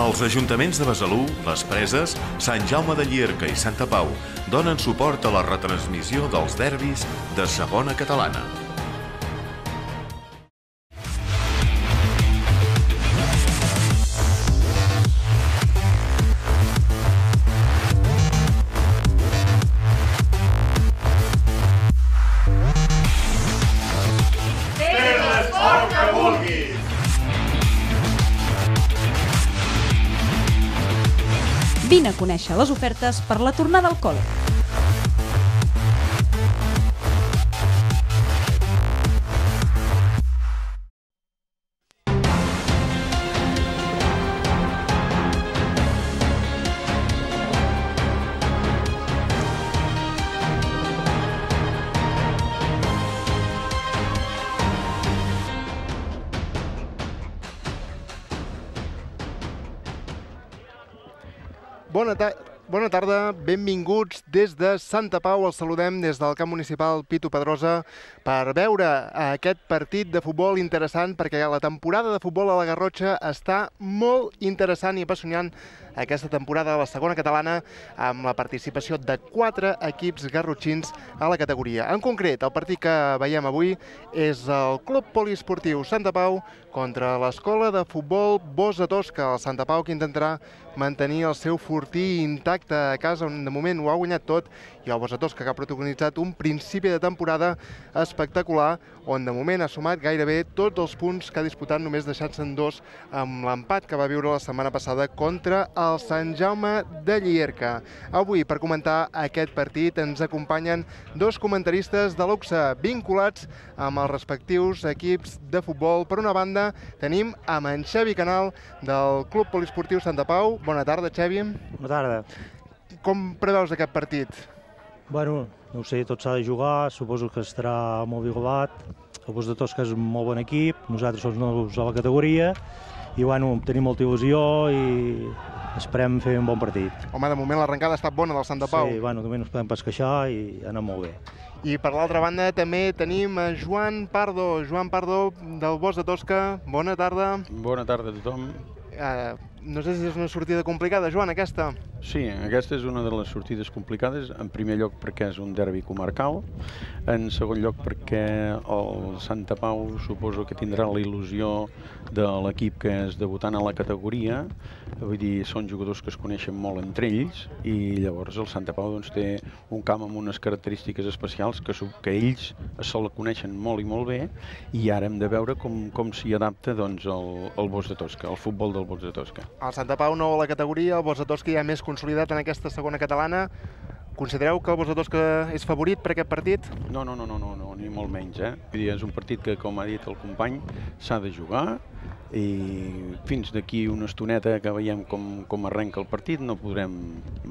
Els ajuntaments de Besalú, Les Preses, Sant Jaume de Llierca i Santa Pau donen suport a la retransmissió dels derbis de Segona Catalana. Vine a conèixer les ofertes per la tornada al col·le. Bona tarda, benvinguts des de Santa Pau. Els saludem des del camp municipal Pitu Pedrosa per veure aquest partit de futbol interessant, perquè la temporada de futbol a la Garrotxa està molt interessant i apassionant aquesta temporada de la Segona Catalana, amb la participació de 4 equips garrotxins a la categoria. En concret, el partit que veiem avui és el Club Poliesportiu Santa Pau contra l'Escola de Futbol Bosc de Tosca. El Santa Pau, que intentarà mantenir el seu fortí intacte a casa, on de moment ho ha guanyat tot, i el Bosc de Tosca, que ha protagonitzat un principi de temporada espectacular, on de moment ha sumat gairebé tots els punts que ha disputat, només deixant-se'n 2 amb l'empat que va viure la setmana passada contra el Sant Jaume de Llierca. Avui, per comentar aquest partit, ens acompanyen 2 comentaristes de luxe vinculats amb els respectius equips de futbol. Per una banda, tenim a en Xavi Canal, del Club Poliesportiu Santa Pau. Bona tarda, Xavi. Bona tarda. Com preveus aquest partit? Bueno, no ho sé, tot s'ha de jugar, suposo que estarà molt vigolat. El Bosc de Tosca és un molt bon equip, nosaltres som nous a la categoria, i bueno, tenim molta il·lusió i esperem fer un bon partit. Home, de moment l'arrencada ha estat bona del Santa Pau. Sí, bueno, també no ens podem pas queixar i ha anat molt bé. I per l'altra banda també tenim Joan Pardo. Joan Pardo, del Bosc de Tosca, bona tarda. Bona tarda a tothom. No sé si és una sortida complicada, Joan, aquesta? Sí, aquesta és una de les sortides complicades, en primer lloc perquè és un derbi comarcal, en segon lloc perquè el Santa Pau suposo que tindrà la il·lusió de l'equip que és debutant a la categoria, vull dir, són jugadors que es coneixen molt entre ells, i llavors el Santa Pau té un camp amb unes característiques especials que ells se la coneixen molt i molt bé, i ara hem de veure com s'hi adapta el Bosc de Tosca, el futbol del Bosc de Tosca. El Santa Pau nou a la categoria, el Bosc de Tosca ja més consolidat en aquesta Segona Catalana. Considereu que el Bosc de Tosca és favorit per aquest partit? No, no, no, no, ni molt menys. És un partit que, com ha dit el company, s'ha de jugar, i fins d'aquí una estoneta que veiem com arrenca el partit no podrem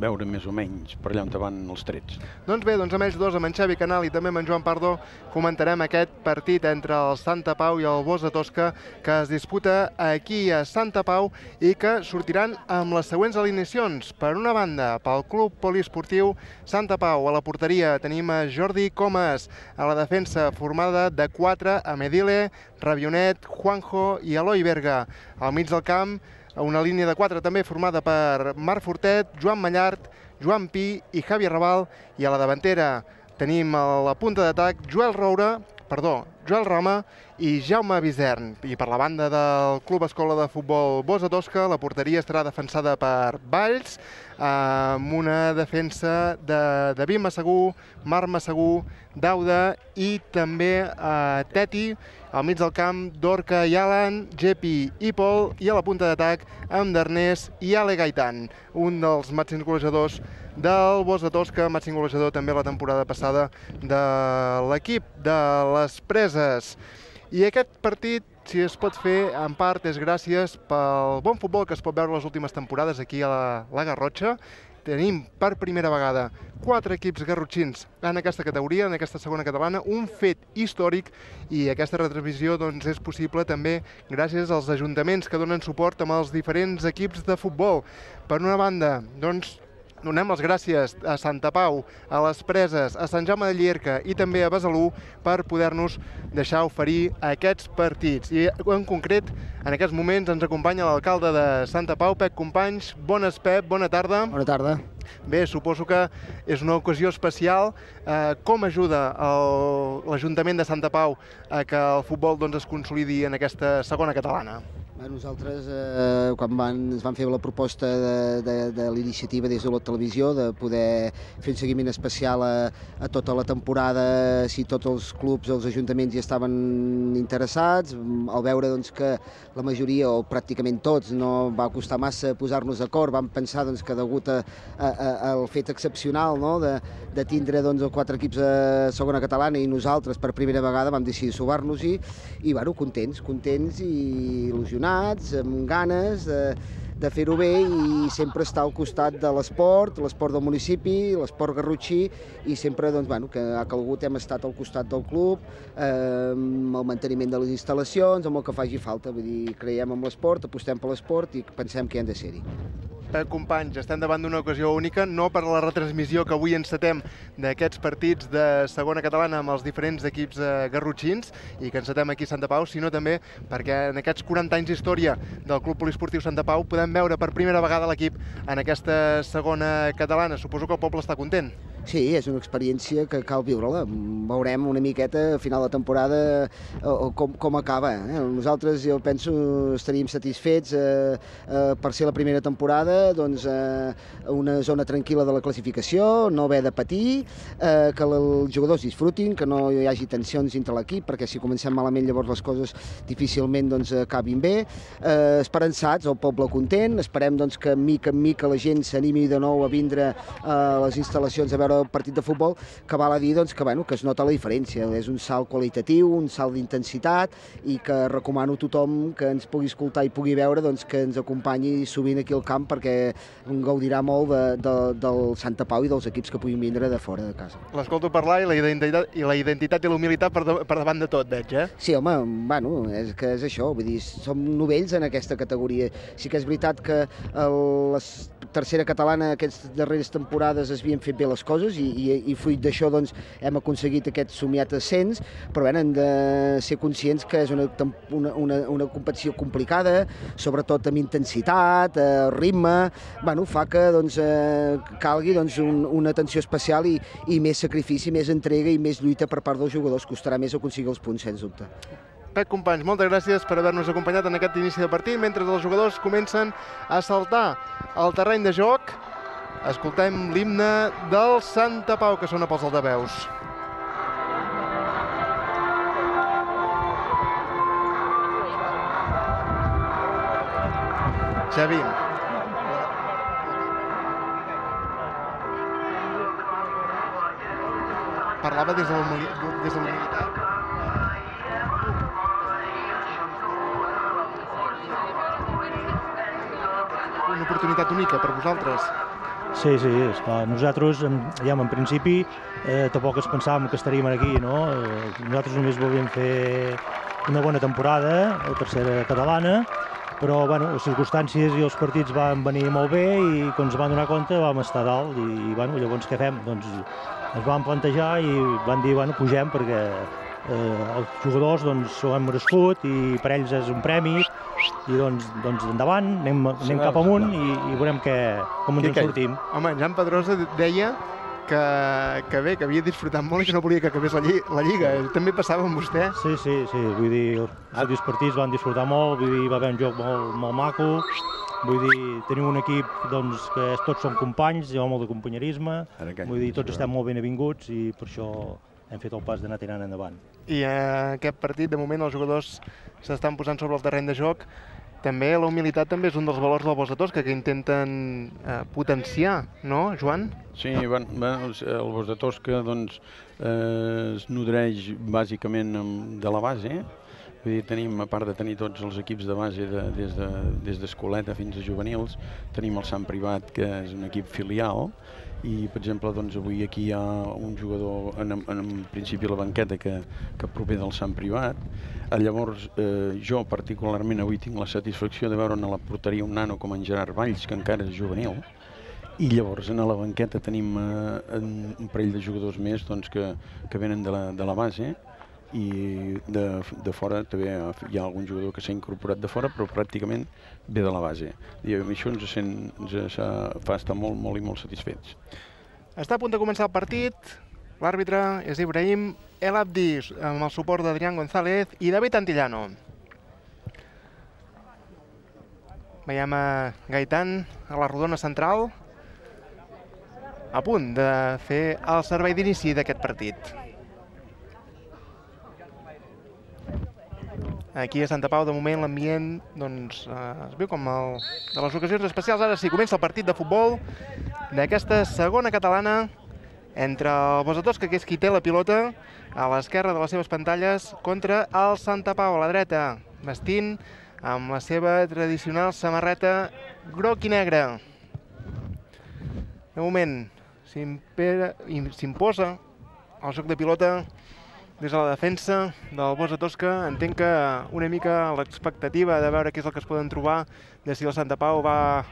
veure més o menys per allà on van els trets. Doncs bé, amb ells dos, amb en Xavi Canal i també amb en Joan Pardo, comentarem aquest partit entre el Santa Pau i el Bosc de Tosca, que es disputa aquí a Santa Pau i que sortiran amb les següents alineacions. Per una banda, pel Club Poliesportiu Santa Pau, a la porteria tenim a Jordi Comas, a la defensa formada de 4 a Medile, Rabionet, Juanjo i Eloi Berga. Al mig del camp, una línia de 4 també formada per Marc Fortet, Joan Mallart, Joan Pí i Javi Raval. I a la davantera tenim a la punta d'atac Joel Roma i Jaume Bizern. I per la banda del Club Escola de Futbol Bosc de Tosca, la porteria estarà defensada per Valls, amb una defensa de David Massagué, Marc Massagué, Dauda i també Teti. Al mig del camp, Dorca i Alan, Gepi i Pol. I a la punta d'atac, amb Darnès i Ale Gaitan, un dels màxims golejadors del Bosc de Tosca, màxim golejador també la temporada passada de l'equip de Les Preses. I aquest partit, si es pot fer, en part és gràcies pel bon futbol que es pot veure les últimes temporades aquí a la Garrotxa. Tenim per primera vegada 4 equips garrotxins en aquesta categoria, en aquesta Segona Catalana, un fet històric, i aquesta retransmissió és possible també gràcies als ajuntaments que donen suport amb els diferents equips de futbol. Per una banda, Donem les gràcies a Santa Pau, a Les Preses, a Sant Jaume de Llierca i també a Besalú per poder-nos deixar oferir aquests partits. I en concret, en aquests moments ens acompanya l'alcalde de Santa Pau, Pep Companys. Bones, Pep, bona tarda. Bona tarda. Bé, suposo que és una ocasió especial. Com ajuda l'Ajuntament de Santa Pau a que el futbol es consolidi en aquesta segona catalana? Nosaltres, quan ens van fer la proposta de l'iniciativa des de la televisió de poder fer un seguiment especial a tota la temporada, si tots els clubs, els ajuntaments hi estaven interessats, al veure que la majoria, o pràcticament tots, no va costar massa posar-nos d'acord, vam pensar que degut al fet excepcional de tindre quatre equips de segona catalana i nosaltres per primera vegada vam decidir sobar-nos-hi i contents i il·lusionats, amb ganes de fer-ho bé i sempre estar al costat de l'esport, l'esport del municipi, l'esport garrotxí, i sempre que ha calgut hem estat al costat del club, amb el manteniment de les instal·lacions, amb el que faci falta. Vull dir, creiem en l'esport, apostem per l'esport i pensem que hi hem de ser-hi. Pep Companys, estem davant d'una ocasió única, no per la retransmissió que avui encetem d'aquests partits de segona catalana amb els diferents equips garrotxins i que encetem aquí a Santa Pau, sinó també perquè en aquests 40 anys d'història del Club Poliesportiu Santa Pau podem veure per primera vegada l'equip en aquesta segona catalana. Suposo que el poble està content. Sí, és una experiència que cal viure-la. Veurem una miqueta a final de temporada com acaba. Nosaltres, jo penso, estaríem satisfets per ser la primera temporada una zona tranquil·la de la classificació, no haver de patir, que els jugadors disfrutin, que no hi hagi tensions entre l'equip, perquè si comencem malament llavors les coses difícilment acabin bé. Esperançats, el poble content, esperem que mica en mica la gent s'animi de nou a vindre a les instal·lacions a veure el partit de futbol, que val a dir que es nota la diferència. És un salt qualitatiu, un salt d'intensitat, i que recomano a tothom que ens pugui escoltar i pugui veure que ens acompanyi sovint aquí al camp, perquè gaudirà molt del Santa Pau i dels equips que puguin vindre de fora de casa. L'escolto parlar i la identitat i la humilitat per davant de tot, veig, eh? Sí, home, és que és això. Vull dir, som novells en aquesta categoria. Sí que és veritat que la tercera catalana aquestes darreres temporades es havien fet bé les coses i fruit d'això hem aconseguit aquest somiat ascens, però hem de ser conscients que és una competició complicada, sobretot amb intensitat, ritme, fa que calgui una atenció especial i més sacrifici, més entrega i més lluita per part dels jugadors. Costarà més aconseguir els punts, sens dubte. Pep Companys, moltes gràcies per haver-nos acompanyat en aquest inici de partit, mentre els jugadors comencen a saltar al terreny de joc. Escoltem l'himne del Santa Pau, que sona pels altaveus. Xavi. Parlava des de la humilitat. Una oportunitat única per vosaltres. Sí, sí, esclar, nosaltres, ja en principi, tampoc ens pensàvem que estaríem aquí, no? Nosaltres només volíem fer una bona temporada, la tercera catalana, però, les circumstàncies i els partits van venir molt bé i quan ens vam donar compte vam estar dalt i, llavors què fem? Doncs ens vam plantejar i vam dir, pugem perquè els jugadors s'ho han merescut i per ells és un premi i doncs endavant, anem cap amunt i veurem com ens en sortim. Home, Joan Pedrosa deia que bé, que havia disfrutat molt i que no volia que acabés la Lliga. També passava amb vostè? Sí, sí, vull dir, els partits van disfrutar molt, vull dir, va haver un joc molt maco, vull dir, tenim un equip que tots som companys, hi ha molt de companyerisme, vull dir, tots estem molt benvinguts i per això hem fet el pas d'anar tirant endavant. I en aquest partit, de moment, els jugadors s'estan posant sobre el terreny de joc. També la humilitat també és un dels valors del Bosc de Tosca que intenten potenciar, no, Joan? Sí, el Bosc de Tosca es nodreix bàsicament de la base. A part de tenir tots els equips de base des d'escoleta fins a juvenils, tenim el Sant Privat, que és un equip filial, i per exemple avui aquí hi ha un jugador en principi a la banqueta que prové del Sant Privat. Llavors jo particularment avui tinc la satisfacció de veure a la porteria un nano com en Gerard Valls, que encara és juvenil, I llavors a la banqueta tenim un parell de jugadors més que venen de la base i de fora també hi ha algun jugador que s'ha incorporat de fora però pràcticament ve de la base. I això ens fa estar molt i molt satisfets. Està a punt de començar el partit, l'àrbitre és Ibrahim El Abdis amb el suport d'Adrián González i David Antillano. Veiem a Gaitan a la rodona central, a punt de fer el servei d'inici d'aquest partit. Aquí a Santa Pau, de moment, l'ambient es veu com el de les ocasions especials. Ara sí, comença el partit de futbol d'aquesta segona catalana entre el Bosc de Tosca, que és qui té la pilota, a l'esquerra de les seves pantalles, contra el Santa Pau, a la dreta, vestint amb la seva tradicional samarreta groc i negra. De moment s'imposa el joc de pilota des de la defensa del Bosc de Tosca. Entenc que una mica l'expectativa de veure què és el que es poden trobar, de si el Santa Pau va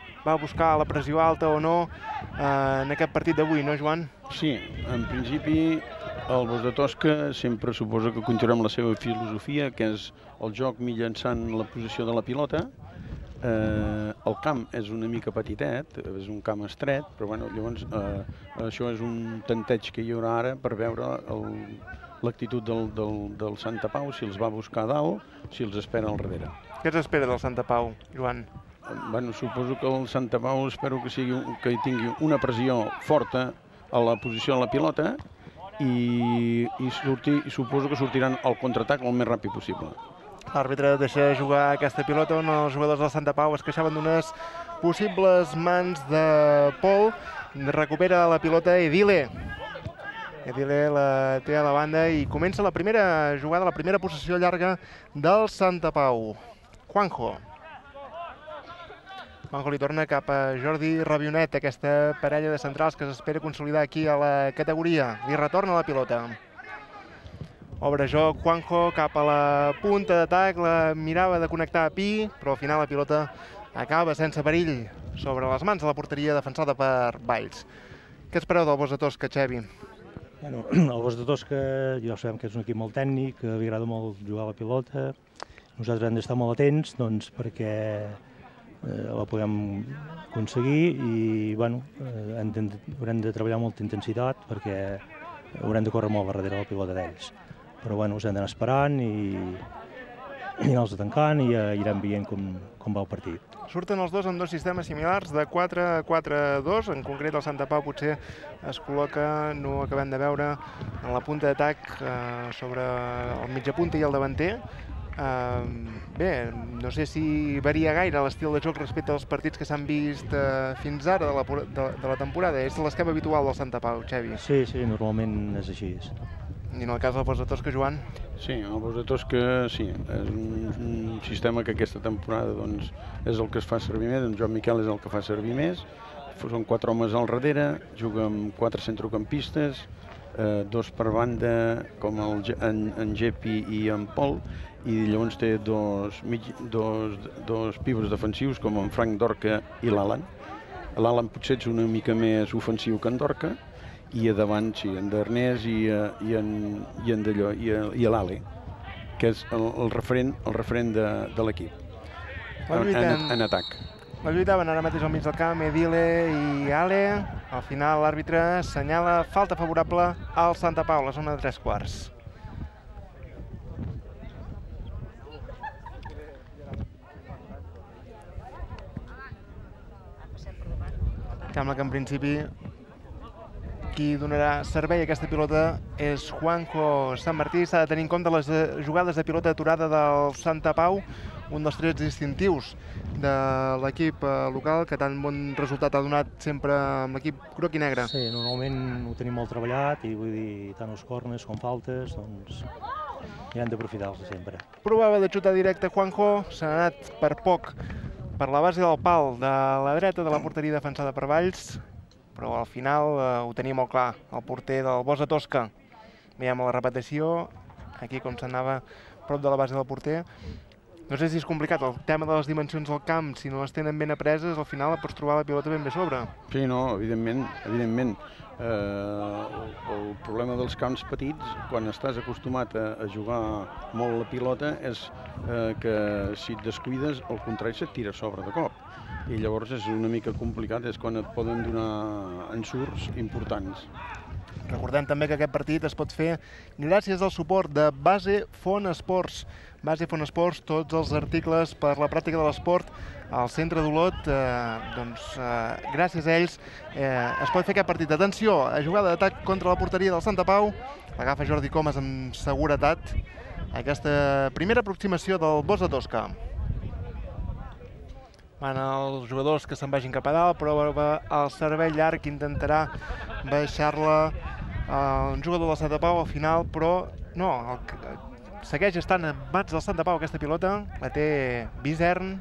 buscar la pressió alta o no en aquest partit d'avui, no, Joan? Sí, en principi el Bosc de Tosca sempre suposa que continuarà amb la seva filosofia, que és el joc mitjançant la posició de la pilota. El camp és una mica petitet, és un camp estret, però llavors això és un tanteig que hi haurà ara per veure l'actitud del Santa Pau, si els va buscar a dalt, si els espera al darrere. Què s'espera del Santa Pau, Joan? Suposo que el Santa Pau espero que tingui una pressió forta a la posició de la pilota i suposo que sortiran al contraatac el més ràpid possible. L'àrbitre deixa jugar aquesta pilota on els jugadors del Santa Pau es queixaven d'unes possibles mans de Pol. Recupera la pilota Edile. Edile la té a la banda i comença la primera jugada, la primera possessió llarga del Santa Pau. Juanjo. Juanjo li torna cap a Jordi Rabionet, aquesta parella de centrals que s'espera consolidar aquí a la categoria. Li retorna la pilota. Obre joc Juanjo cap a la punta d'atac, la mirava de connectar a Pi, però al final la pilota acaba sense perill sobre les mans de la porteria defensada per Valls. Què espereu del Bosc de Tosca, Xevi? El Bosc de Tosca ja sabem que és un equip molt tècnic, que li agrada molt jugar a la pilota. Nosaltres hem d'estar molt atents perquè la podem aconseguir i haurem de treballar amb molta intensitat perquè haurem de córrer molt per darrere la pilota d'ells. Però us hem d'anar esperant i anar-los tancant i anirem veient com va el partit. Surten els dos amb dos sistemes similars de 4-4-2, en concret el Santa Pau potser es col·loca, no acabem de veure, en la punta d'atac sobre el mitjapunta i el davanter. Bé, no sé si varia gaire l'estil de joc respecte als partits que s'han vist fins ara de la temporada. És l'esquema habitual del Santa Pau, Xavi? Sí, sí, normalment és així. I en el cas del Bosc de Tosca, Joan? Sí, el Bosc de Tosca sí, és un sistema que aquesta temporada és el que es fa servir més, en Joan Miquel és el que fa servir més. Són 4 homes al darrere, juga amb 4 centrocampistes, 2 per banda com en Gepi i en Pol, i llavors té 2 pivots defensius com en Frank Dorca i l'Alan. L'Alan potser és una mica més ofensiu que en Dorca, i a davant sí, en Darnès i l'Ale, que és el referent de l'equip en atac. La lluitaven ara mateix al mig del camp Edile i Ale. Al final l'àrbitre assenyala falta favorable al Santa Pau, la zona de 3/4. Sembla que en principi qui donarà servei a aquesta pilota és Juanjo Sant Martí. S'ha de tenir en compte les jugades de pilota aturada del Santa Pau, un dels trets distintius de l'equip local, que tan bon resultat ha donat sempre amb l'equip groc i negre. Sí, normalment ho tenim molt treballat i tant els corners com faltes hi han d'aprofitar-los sempre. Provava de xutar directe Juanjo, s'ha anat per poc per la base del pal de la dreta de la porteria defensada per Valls, però al final ho tenia molt clar, el porter del Bosc de Tosca. Veiem la repetició, aquí com s'anava prop de la base del porter, No sé si és complicat el tema de les dimensions del camp, si no les tenen ben apreses, al final la pots trobar la pilota ben bé sobre. Sí, no, evidentment. El problema dels camps petits, quan estàs acostumat a jugar molt la pilota, és que si et descuides el contrari se't tira a sobre de cop. I llavors és una mica complicat, és quan et poden donar ensurts importants. Recordem també que aquest partit es pot fer gràcies al suport de Basefont Esports. Basefont Esports, tots els articles per la pràctica de l'esport al centre d'Olot, gràcies a ells es pot fer aquest partit. Atenció, jugada d'atac contra la porteria del Santa Pau, l'agafa Jordi Comas amb seguretat, aquesta primera aproximació del Bosc de Tosca. Van els jugadors que se'n vagin cap a dalt, però el servei llarg intentarà baixar-la un jugador del Santa Pau al final, però no, segueix estant en mans del Santa Pau aquesta pilota, la té Bizern.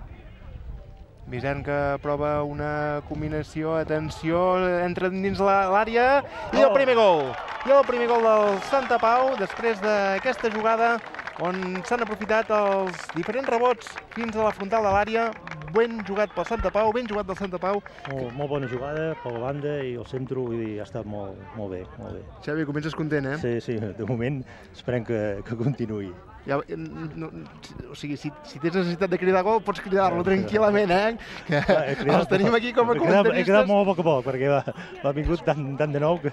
Bizern que prova una combinació, atenció, entra dins l'àrea i el primer gol! I el primer gol del Santa Pau després d'aquesta jugada on s'han aprofitat els diferents rebots fins a la frontal de l'àrea. Ben jugat pel Santa Pau, ben jugat del Santa Pau. Molt bona jugada per la banda i el centre ha estat molt bé. Xavi, comences content, eh? Sí, de moment esperem que continuï. O sigui, si tens necessitat de cridar gol, pots cridar-lo tranquil·lament, eh? Els tenim aquí com a comentaristes. He cridat molt a poc, perquè m'ha vingut tant de nou que...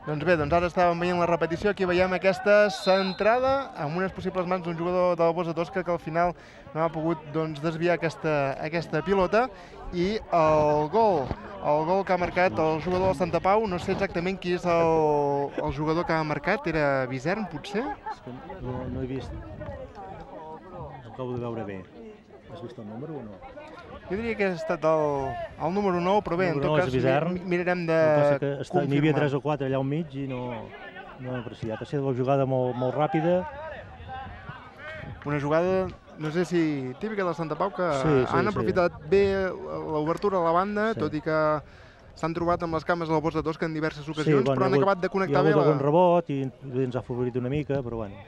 Doncs bé, ara estàvem veient la repetició, aquí veiem aquesta centrada amb unes possibles mans d'un jugador del Bosc de Tosca que al final no ha pogut desviar aquesta pilota i el gol que ha marcat el jugador del Santa Pau, no sé exactament qui és el jugador que ha marcat, era Bizern potser? No he vist, no acabo de veure bé, has vist el número o no? Jo diria que ha estat el número 9, però bé, en tot cas mirarem de confirmar. N'hi havia 3 o 4 allà al mig i no hem apreciat. Ha estat una jugada molt ràpida. Una jugada, no sé si típica del Santa Pau, que han aprofitat bé l'obertura a la banda, tot i que s'han trobat amb les cames del Bosc de Tosca en diverses ocasions, però han acabat de connectar bé. Hi ha hagut algun rebot i ens ha afavorit una mica, però bueno,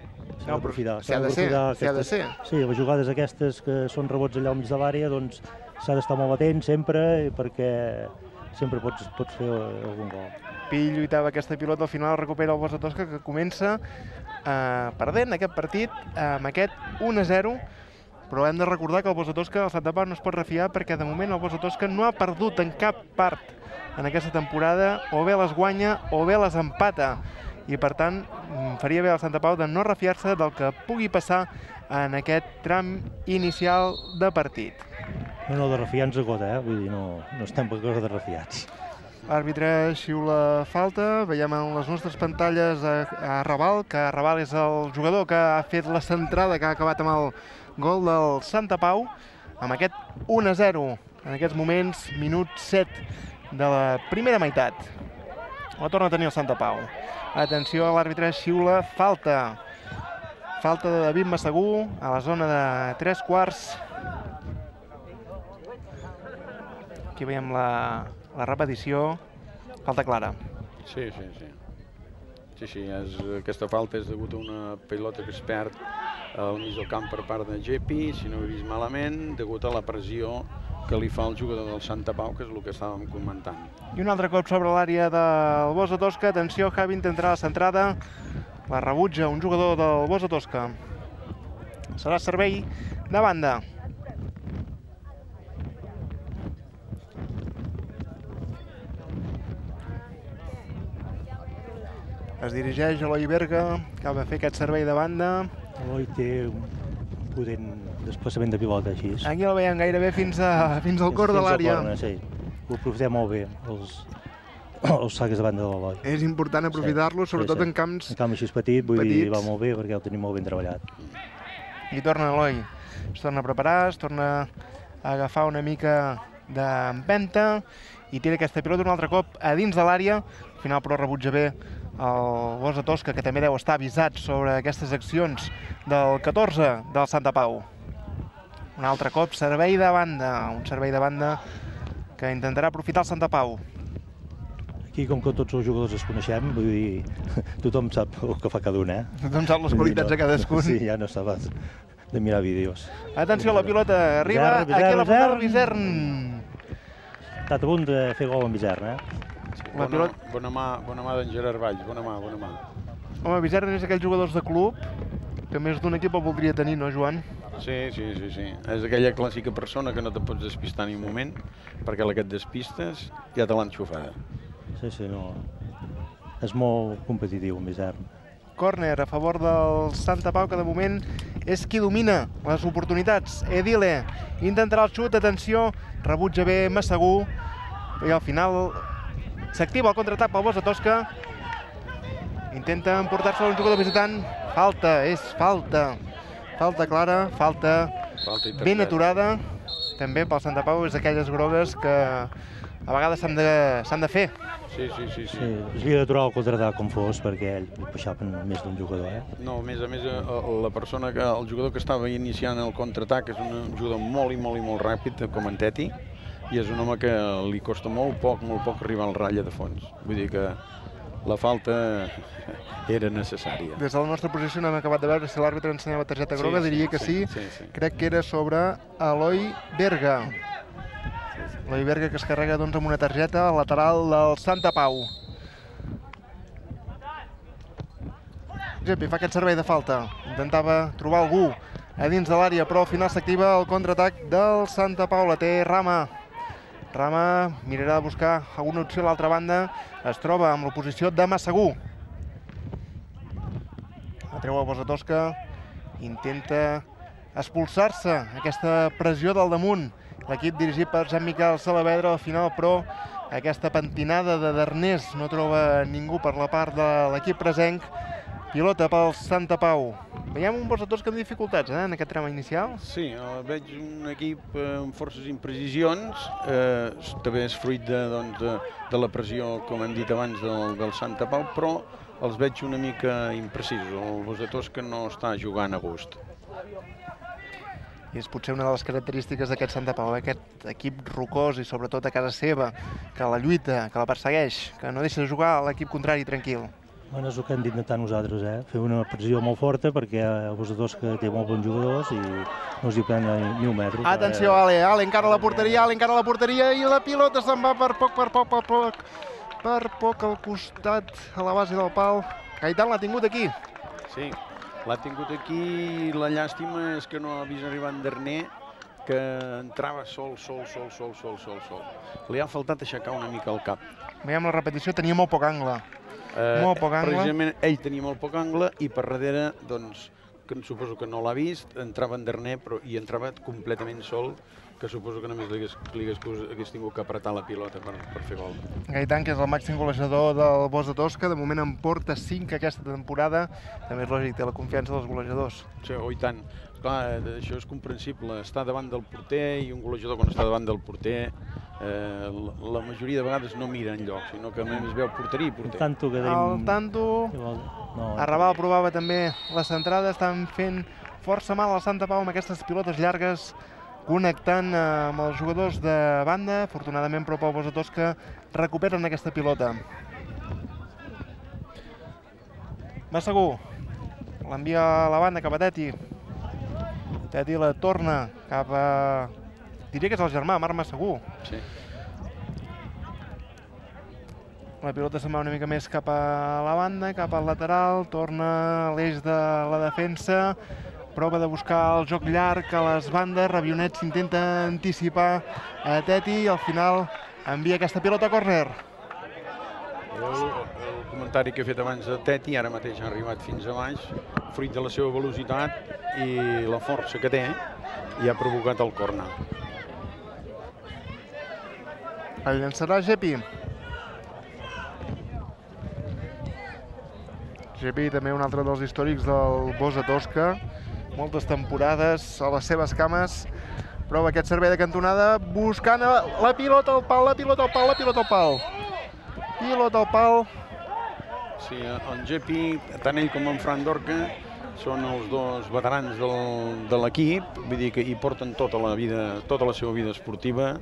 s'ha d'aprofitar. S'ha de ser. Sí, les jugades aquestes que són rebots allà al mig de l'àrea, doncs s'ha d'estar molt atent sempre perquè sempre pots fer algun gol. Pi lluitava aquesta pilota, al final recupera el Bosc de Tosca que comença perdent aquest partit amb aquest 1-0, però hem de recordar que el Bosc de Tosca al Santa Pau no es pot refiar perquè de moment el Bosc de Tosca no ha perdut en cap part en aquesta temporada, o bé les guanya o bé les empata, i per tant faria bé al Santa Pau de no refiar-se del que pugui passar en aquest tram inicial de partit. No, de refiats a gota, vull dir, no estem per cosa de refiats. L'àrbitre xiula falta, veiem en les nostres pantalles a Raval, que Raval és el jugador que ha fet la centrada, que ha acabat amb el gol del Santa Pau, amb aquest 1-0, en aquests moments, minut 7 de la primera meitat. La torna a tenir el Santa Pau. Atenció, l'àrbitre xiula falta. Falta de David Massagué a la zona de 3/4. Aquí veiem la repetició. Falta clara. Sí, aquesta falta és degut a una pilota que es perd al mig del camp per part de Gepi, si no ho he vist malament, degut a la pressió que li fa el jugador del Santa Pau, que és el que estàvem comentant. I un altre cop sobre l'àrea del Bosc de Tosca. Atenció, Javi intentarà la centrada. La rebutja un jugador del Bosc de Tosca. Serà servei de banda. Es dirigeix Eloi Berga, que va fer aquest servei de banda. Eloi té un potent desplaçament de pilota, així. Aquí el veiem gairebé fins al cor de l'àrea. Sí, ho aprofitem molt bé, els saques de banda de l'Eloi. És important aprofitar-los, sobretot en camps petits. En camp així petit, vull dir, va molt bé, perquè el tenim molt ben treballat. I torna Eloi, es torna a preparar, es torna a agafar una mica d'empenta i tira aquesta pilota un altre cop a dins de l'àrea. Al final, però, rebutja bé el Bosc de Tosca, que també deu estar avisat sobre aquestes accions del 14 del Santa Pau. Un altre cop, servei de banda. Un servei de banda que intentarà aprofitar el Santa Pau. Aquí, com que tots els jugadors es coneixem, vull dir, tothom sap el que fa cada un, eh? Tothom sap les qualitats de cadascun. Sí, ja no sap. de mirar vídeos. Atenció, la pilota arriba, aquí la punta del Bizern. Està a punt de fer gol amb Bizern, eh? Bona mà d'en Gerard Valls, bona mà, bona mà. Home, Bizern és d'aquells jugadors de club que més d'un equip el voldria tenir, no, Joan? Sí. És aquella clàssica persona que no te pots despistar ni un moment, perquè la que et despistes ja te l'han xufada. Sí, no. És molt competitiu, en Bizern. Córner a favor del Santa Pau, que de moment és qui domina les oportunitats. Edile intentarà el xut, atenció, rebutja bé Massagué, i al final s'activa el contraatac pel Bosc de Tosca. Intenta emportar-se un jugador visitant. Falta, és falta. Falta clara, falta ben aturada. També pel Santa Pau és d'aquelles grogues que a vegades s'han de fer. Sí. S'havia d'aturar el contraatac com fos, perquè ell puixava més d'un jugador, eh? No, a més el jugador que estava iniciant el contraatac és un jugador molt ràpid, com en Teti, i és un home que li costa molt poc arribar al ratlla de fons. Vull dir que la falta era necessària. Des de la nostra posició no hem acabat de veure si l'àrbitre ensenyava targeta groga, diria que sí. Crec que era sobre Eloi Berga. Eloi Berga que es carrega doncs amb una targeta al lateral del Santa Pau. Gepi fa aquest servei de falta. Intentava trobar algú a dins de l'àrea, però al final s'activa el contraatac del Santa Pau. La té Rama. Rama mirarà de buscar alguna opció a l'altra banda. Es troba amb l'oposició de Massagué. La treu a Bosc de Tosca. Intenta expulsar-se aquesta pressió del damunt. L'equip dirigit per Joan Miquel Salavedra al final, però aquesta pentinada de Darnès no troba ningú per la part de l'equip presenc. Pilota pel Santa Pau. Veiem un Bosc de Tosca amb dificultats, en aquest tram inicial? Sí, veig un equip amb forces imprecisions. També és fruit de la pressió, com hem dit abans, del Santa Pau, però els veig una mica imprecisos. El Bosc de Tosca no està jugant a gust. I és potser una de les característiques d'aquest Santa Pau, aquest equip rocós i sobretot a casa seva, que la lluita, que la persegueix, que no deixa de jugar a l'equip contrari tranquil. Bueno, és el que hem dit tant nosaltres, fer una pressió molt forta perquè el Bosc de Tosca té molt bons jugadors i no els hi pren ni un metro. Atenció, Ale encara a la porteria, i la pilota se'n va per poc al costat, a la base del pal. Gaitan l'ha tingut aquí. Sí. L'ha tingut aquí i la llàstima és que no ha vist arribar en Darnès, que entrava sol. Li ha faltat aixecar una mica el cap. Veiem la repetició, tenia molt poc angle. Precisament ell tenia molt poc angle i per darrere, doncs, que suposo que no l'ha vist, entrava en Darnès i entrava completament sol, que suposo que només li hagués tingut que apretar la pilota per fer gol. Gaitan, que és el màxim golejador del Bosc de Tosca, de moment en porta 5 aquesta temporada. També és lògic, té la confiança dels golejadors. Sí, oi tant. Clar, això és comprensible. Està davant del porter i un golejador quan està davant del porter la majoria de vegades no mira enlloc, sinó que només veu porteria i porter. El tanto, Raval provava també la centrada, estan fent força mal al Santa Pau amb aquestes pilotes llargues connectant amb els jugadors de banda. Afortunadament, però pel Bosc de Tosca recuperen aquesta pilota. Massagué l'envia a la banda cap a Teti. Teti la torna cap a... diria que és el germà, Marc Massagué. Sí. La pilota se'n va una mica més cap a la banda, cap al lateral, torna a l'eix de la defensa. Prova de buscar el joc llarg a les bandes. Rabionet s'intenta anticipar a Teti i al final envia aquesta pilota a córner. El comentari que he fet abans de Teti ara mateix ha arribat fins a baix, fruit de la seva velocitat i la força que té, i ha provocat el córner. El llançarà Gepi. Gepi també un altre dels històrics del Bosc de Tosca. Moltes temporades a les seves cames. Prova aquest servei de cantonada buscant la pilota al pal, la pilota al pal. Sí, en Gepi, tant ell com en Fran Dorca, són els dos veterans de l'equip, vull dir que hi porten tota la seva vida esportiva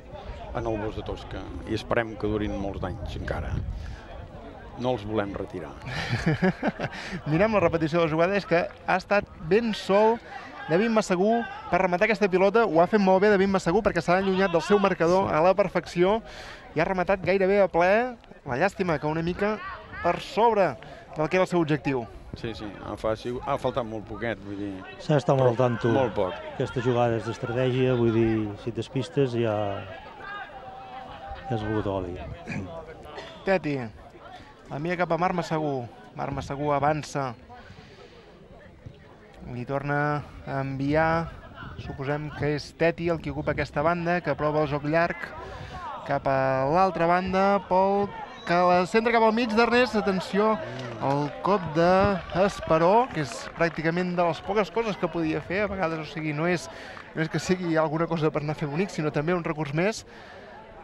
en el Bosc de Tosca. I esperem que durin molts anys encara. No els volem retirar. Mirem la repetició de la jugada, és que ha estat ben sol David Massagué per rematar aquesta pilota. Ho ha fet molt bé David Massagué perquè s'ha allunyat del seu marcador a la perfecció i ha rematat gairebé a ple. La llàstima que una mica per sobre del que era el seu objectiu. Sí, ha faltat molt poquet, vull dir... S'ha estat molt al tanto. Molt poc. Aquesta jugada és d'estratègia, vull dir, si et despistes ja... ja has volgut oli. Teti, l'envia cap a Marc Massagué. Marc Massagué avança. Li torna a enviar, suposem que és Teti el que ocupa aquesta banda, que prova el joc llarg cap a l'altra banda, Pol, que la centra cap al mig, Darnès, atenció al cop d'Esperó, que és pràcticament de les poques coses que podia fer, a vegades, o sigui, no és que sigui alguna cosa per anar a fer bonic, sinó també un recurs més.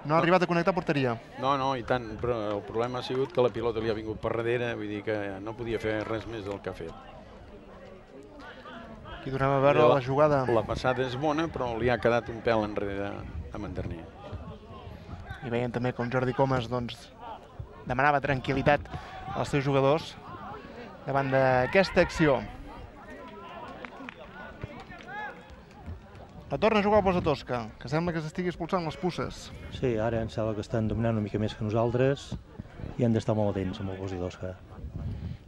No ha arribat a connectar porteria. No, i tant, però el problema ha sigut que la pilota li ha vingut per darrere, vull dir que no podia fer res més del que ha fet. Aquí tornem a veure la jugada. La passada és bona, però li ha quedat un pèl enrere a mantenir. I veiem també com Jordi Comas, doncs, demanava tranquil·litat als seus jugadors davant d'aquesta acció. La torna a jugar el Bosc de Tosca, que sembla que s'estigui expulsant les puces. Sí, ara em sembla que estan dominant una mica més que nosaltres i han d'estar molt atents amb el Bosc de Tosca.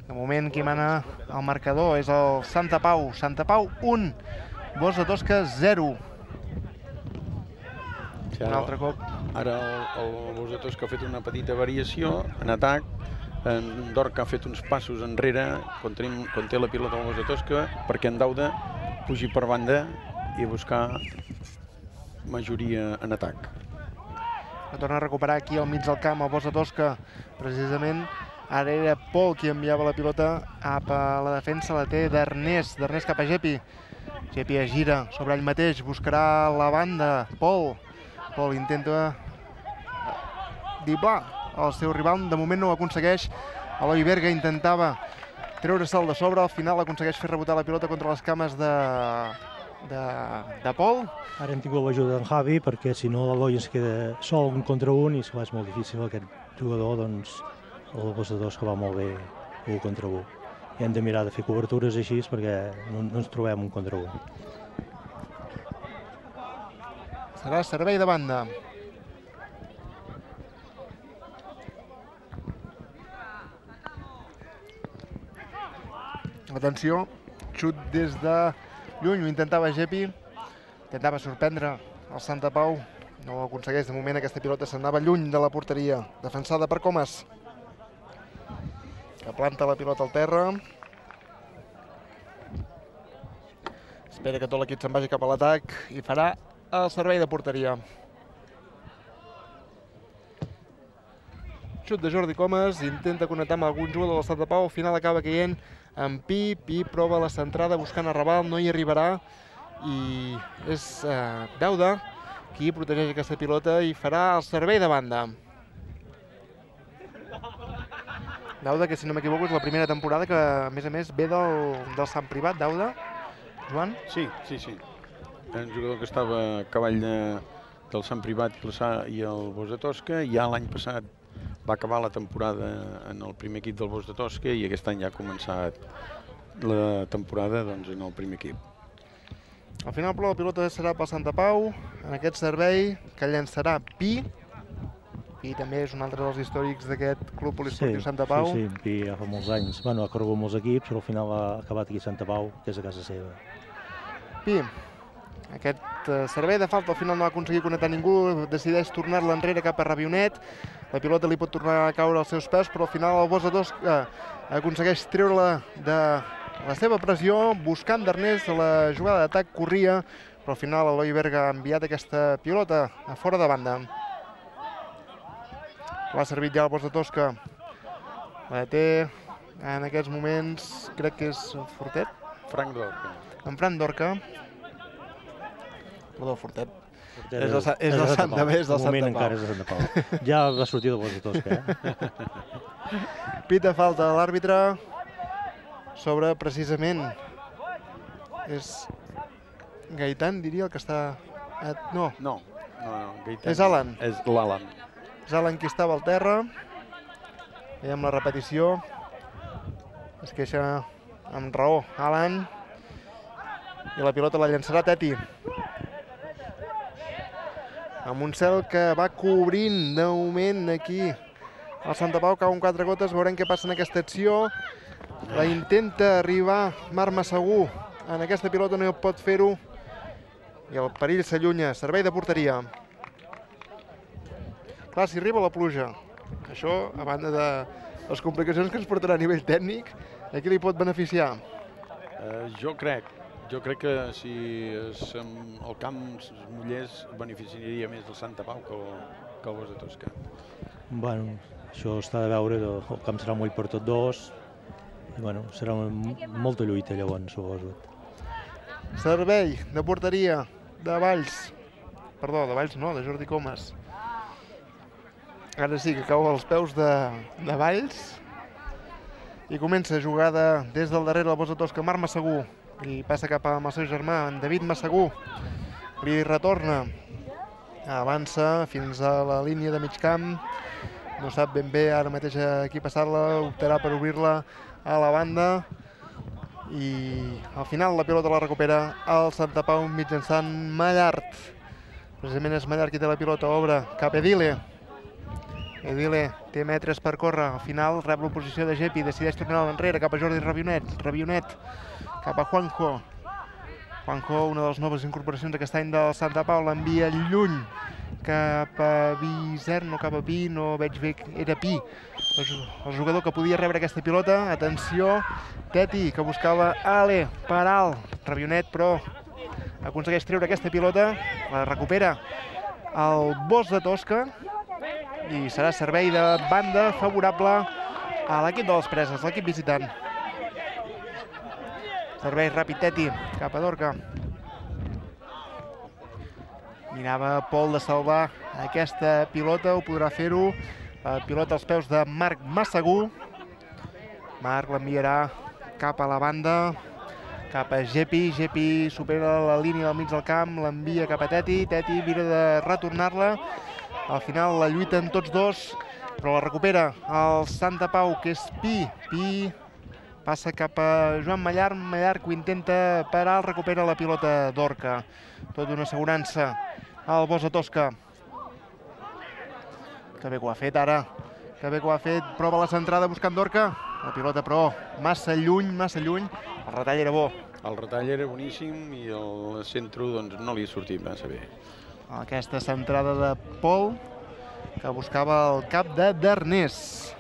De moment, qui mana el marcador és el Santa Pau. Santa Pau 1, Bosc de Tosca 0. Un altre cop. Ara el Bosc de Tosca ha fet una petita variació en atac. En Dorca ha fet uns passos enrere quan té la pilota del Bosc de Tosca perquè en Dauda pugi per banda i buscar majoria en atac. Torna a recuperar aquí al mig del camp el Bosc de Tosca. Precisament ara era Pol qui enviava la pilota cap a la defensa. La té Darnès. Darnès cap a Gepi. Gepi gira sobre ell mateix. Buscarà la banda. Pol. Pol intenta driblar el seu rival, de moment no ho aconsegueix. Eloi Berga intentava treure-se'l de sobre, al final aconsegueix fer rebotar la pilota contra les cames de Pol. Ara hem tingut l'ajuda d'en Javi, perquè si no l'Eloi es queda sol un contra un i és molt difícil aquest jugador, doncs el Bosc de Tosca va molt bé un contra un. I hem de mirar de fer cobertures així perquè no ens trobem un contra un. Serà servei de banda. Atenció, xut des de lluny, ho intentava Gepi, intentava sorprendre el Santa Pau, no ho aconsegueix, de moment aquesta pilota s'anava lluny de la porteria, defensada per Comas, que planta la pilota al terra. Espera que tot l'equip se'n vagi cap a l'atac i farà al servei de porteria. Xut de Jordi Comas, intenta connectar amb algun jugador del Santa Pau, al final acaba caient en Pí, Pí prova la centrada buscant a Raval, no hi arribarà, i és Dauda qui protegeix aquesta pilota i farà el servei de banda. Dauda, que si no m'equivoco és la primera temporada que a més a més ve del Sant Privat, Dauda, Joan? Sí. Era un jugador que estava a cavall del Sant Privat i el Bosc de Tosca. Ja l'any passat va acabar la temporada en el primer equip del Bosc de Tosca i aquest any ja ha començat la temporada en el primer equip. Al final la pilota serà pel Santa Pau, en aquest servei que llançarà Pi. Pi també és un altre dels històrics d'aquest Club Poliesportiu Santa Pau. Sí, Pi ja fa molts anys. Bueno, ha corregut molts equips, però al final ha acabat aquí a Santa Pau, que és a casa seva. Pi. Aquest servei de falta al final no ha aconseguit connectar ningú, decideix tornar-la enrere cap a Rabionet. La pilota li pot tornar a caure als seus peus, però al final el Bosc de Tosca aconsegueix treure-la de la seva pressió, buscant Darnès. La jugada d'atac corria, però al final Eloi Berga ha enviat aquesta pilota a fora de banda. L'ha servit ja el Bosc de Tosca. La té en aquests moments, crec que és Fortet? Frank Dorca. En Frank Dorca. Perdó, Fortet. És del Santa Pau. De moment encara és del Santa Pau. Ja va sortir del Bosc de Tosca. Pita falta de l'àrbitre sobre, precisament, és Gaitan, diria, el que està... No, Gaitan. És Alan. És l'Alan. És Alan qui estava al terra. Veiem la repetició. Es queixa amb raó Alan. i la pilota la llançarà Teti. Amb un cel que va cobrint de moment aquí el Santa Pau, cau un quatre gotes, veurem què passa en aquesta acció. La intenta arribar Marc Massagué en aquesta pilota, no pot fer-ho i el perill s'allunya, servei de porteria. Clar, si arriba la pluja, això a banda de les complicacions que ens portarà a nivell tècnic, aquí li pot beneficiar. Jo crec que si el camp es mullés beneficiaria més del Santa Pau que el Bosc de Tosca. Bueno, això està de veure, el camp serà moll per tots dos, bueno, serà molta lluita llavors, suposo. Servei de porteria de Valls, perdó, de Valls no, de Jordi Comas. Ara sí que cau als peus de Valls i comença a jugar des del darrere del Bosc de Tosca, Marc Massagué, li passa cap al seu germà, en David Massagué, li retorna, avança fins a la línia de mig camp, no sap ben bé ara mateix a qui passar-la, optarà per obrir-la a la banda i al final la pilota la recupera el Santa Pau mitjançant Mallart. Precisament és Mallart qui té la pilota, obre cap a Edile. Edile té metres per córrer, al final rep l'oposició de Gepi, decideix tornar-la enrere cap a Jordi Rabionet, Rabionet cap a Juanjo. Juanjo, una de les noves incorporacions aquest any del Santa Pau, l'envia lluny cap a Bizern, no cap a Pi, no veig bé, era Pi, el jugador que podia rebre aquesta pilota. Atenció, Teti, que buscava Ale, per alt, Rabionet, però aconsegueix treure aquesta pilota, la recupera el Bosc de Tosca, i serà servei de banda favorable a l'equip de les Preses, l'equip visitant. Servei ràpid Teti, cap a Dorca. Mirava Pol de salvar aquesta pilota, ho podrà fer-ho. Pilota als peus de Marc Massagué. Marc l'enviarà cap a la banda, cap a Gepi. Gepi supera la línia del mig del camp, l'envia cap a Teti. Teti mira de retornar-la. Al final la lluiten tots dos, però la recupera el Santa Pau, que és Pi. Pi passa cap a Joan Mallart, Mallart que intenta parar, recupera la pilota d'Orca. Tot una assegurança al Bosc de Tosca. Que bé que ho ha fet ara, que bé que ho ha fet, prova la centrada buscant d'Orca. La pilota però massa lluny, massa lluny, el retall era bo. El retall era boníssim i el centre doncs no li ha sortit massa bé. Aquesta centrada de Pol, que buscava el cap de Darnès.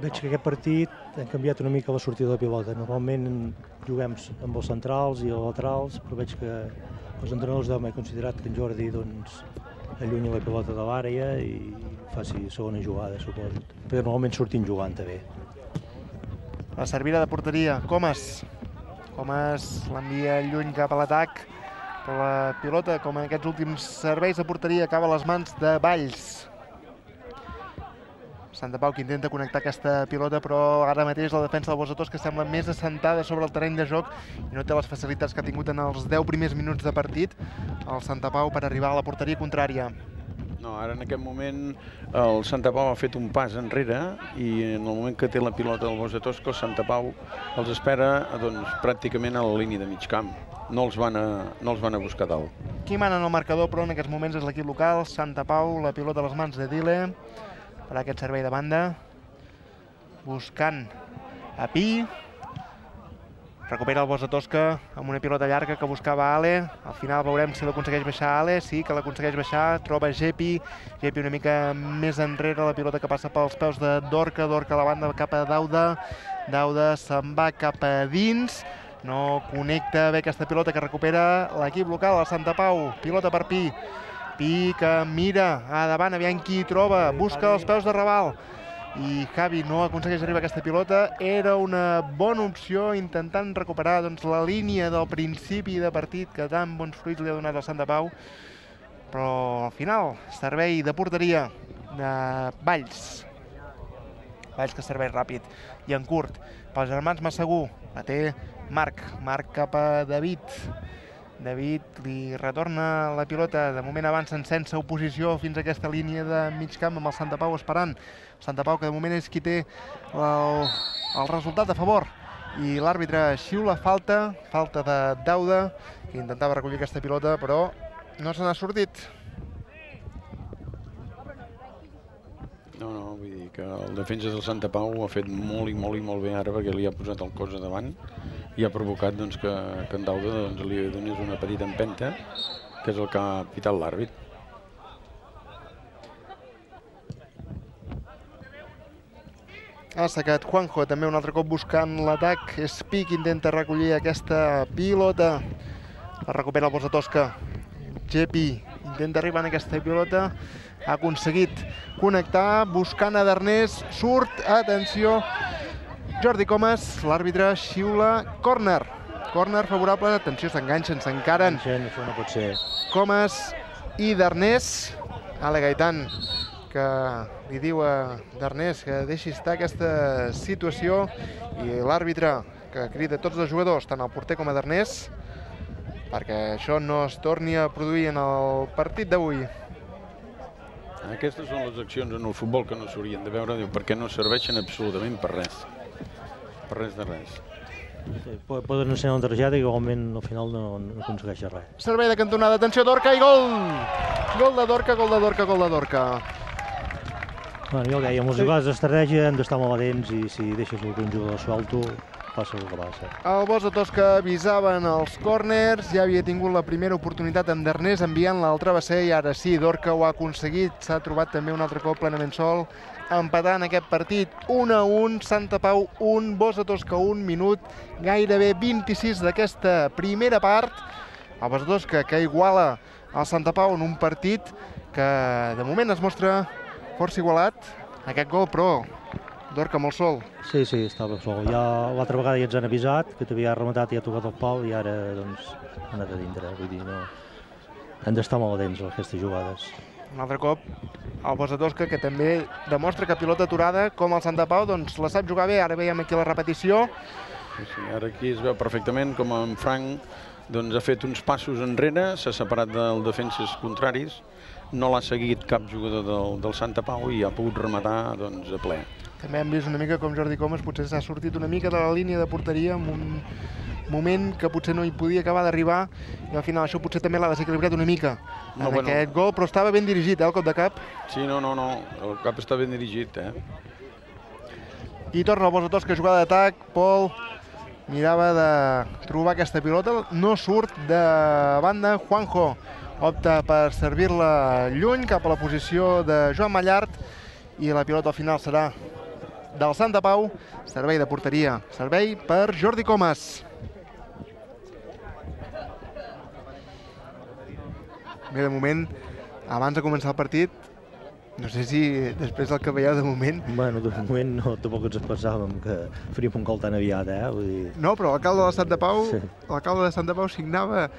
Veig que aquest partit ha canviat una mica la sortida de pilota. Normalment juguem amb els centrals i els laterals, però veig que els entrenadors han considerat que en Jordi allunyi la pilota de l'àrea i faci segona jugada, suposo. Però normalment sortim jugant també. La servirà de porteria, Comas. Comas l'envia lluny cap a l'atac. La pilota, com en aquests últims serveis de porteria, acaba a les mans de Valls. Santa Pau que intenta connectar aquesta pilota, però ara mateix la defensa del Bosc de Tosca sembla més assentada sobre el terreny de joc i no té les facilitats que ha tingut en els 10 primers minuts de partit el Santa Pau per arribar a la porteria contrària. No, ara en aquest moment el Santa Pau ha fet un pas enrere i en el moment que té la pilota del Bosc de Tosca, el Santa Pau els espera pràcticament a la línia de mig camp. No els van a buscar dalt. Qui mana en el marcador, però en aquests moments és l'equip local, Santa Pau, la pilota a les mans de Dile, per aquest servei de banda, buscant a Pi, recupera el Bosc de Tosca amb una pilota llarga que buscava Ale. Al final veurem si l'aconsegueix baixar Ale, sí que l'aconsegueix baixar, troba Gepi, Gepi una mica més enrere, la pilota que passa pels peus de Dorca, Dorca a la banda cap a Dauda, Dauda se'n va cap a dins, no connecta bé aquesta pilota que recupera l'equip local, el Santa Pau, pilota per Pi, Pi que mira a davant, aviam qui troba, busca els peus de Raval, i Javi no aconsegueix arribar a aquesta pilota. Era una bona opció intentant recuperar la línia del principi de partit que tan bons fruits li ha donat al Santa Pau, però al final servei de porteria de Valls, Valls que servei ràpid i en curt pels germans Massagué. La té Marc, Marc cap a David, David li retorna la pilota, de moment avancen sense oposició fins a aquesta línia de mig camp amb el Santa Pau esperant. Santa Pau que de moment és qui té el resultat a favor. i l'àrbitre xiula falta, falta de Dauda, que intentava recollir aquesta pilota, però no se n'ha sortit. No, no, vull dir que el defensa del Santa Pau ho ha fet molt bé ara, perquè li ha posat el cos a davant i ha provocat que en Dauda li donés una petita empenta, que és el que ha pitat l'àrbit. Ha sacat Juanjo, també un altre cop buscant l'atac. Espí que intenta recollir aquesta pilota. La recupera el Bosc de Tosca. Gepi intenta arribar en aquesta pilota. Ha aconseguit connectar, buscant a Darnès. Surt, atenció, Jordi Comas, l'àrbitre xiula córner. Córner favorable, atenció, s'enganxen, s'encaren. Comas i Darnès. Ale Gaitan, que li diu a Darnès que deixi estar aquesta situació, i l'àrbitre que crida tots els jugadors, tant el porter com a Darnès, perquè això no es torni a produir en el partit d'avui. Aquestes són les accions en el futbol que no s'haurien de veure, perquè no serveixen absolutament per res. Per res de res. Poden ensenyar un targeta i igualment al final no aconsegueix res. Servei de cantonada, atenció, Dorca i gol! Gol de Dorca, gol de Dorca, gol de Dorca. Jo deia, amb les jugades d'estratègia hem d'estar molt atents, i si deixes algun jugador suelto passa el que passa. El Bosc de Tosca avisava en els córners, ja havia tingut la primera oportunitat amb Darnès enviant-la al travesser, i ara sí, Dorca ho ha aconseguit, s'ha trobat també un altre cop plenament sol, empatant aquest partit 1-1, Santa Pau 1, Bosc de Tosca 1, minut gairebé 26 d'aquesta primera part. El Bosc de Tosca que iguala el Santa Pau en un partit que de moment es mostra força igualat, aquest gol, però Dorca molt sol. Sí, sí, estava sol. L'altra vegada ja ens han avisat, que t'havia rematat i ha tocat el pal, i ara doncs ha anat a dintre. Vull dir, hem d'estar molt atents a aquestes jugades. Un altre cop el Bosc de Tosca, que també demostra que pilota aturada, com el Santa Pau, doncs la sap jugar bé. Ara veiem aquí la repetició. Ara aquí es veu perfectament com en Frank ha fet uns passos enrere, s'ha separat dels defenses contraris, no l'ha seguit cap jugador del Santa Pau i ha pogut rematar a ple. També hem vist una mica com Jordi Comas potser s'ha sortit una mica de la línia de porteria en un moment que potser no hi podia acabar d'arribar, i al final això potser també l'ha desequilibrat una mica en aquest gol, però estava ben dirigit el cop de cap. Sí, no, no, el cap està ben dirigit. I torna el Bosc de Tosca a jugar d'atac. Pol mirava de trobar aquesta pilota, no surt de banda. Juanjo opta per servir-la lluny, cap a la posició de Joan Mallart, i la pilota al final serà del Santa Pau. Servei de porteria, servei per Jordi Comas. Bé, de moment, abans de començar el partit, no sé si després del que veieu de moment... Bueno, de moment no, tampoc ens pensàvem que faríem un gol tan aviat, No, però l'alcalde de Santa Pau, l'alcalde de Santa Pau signava...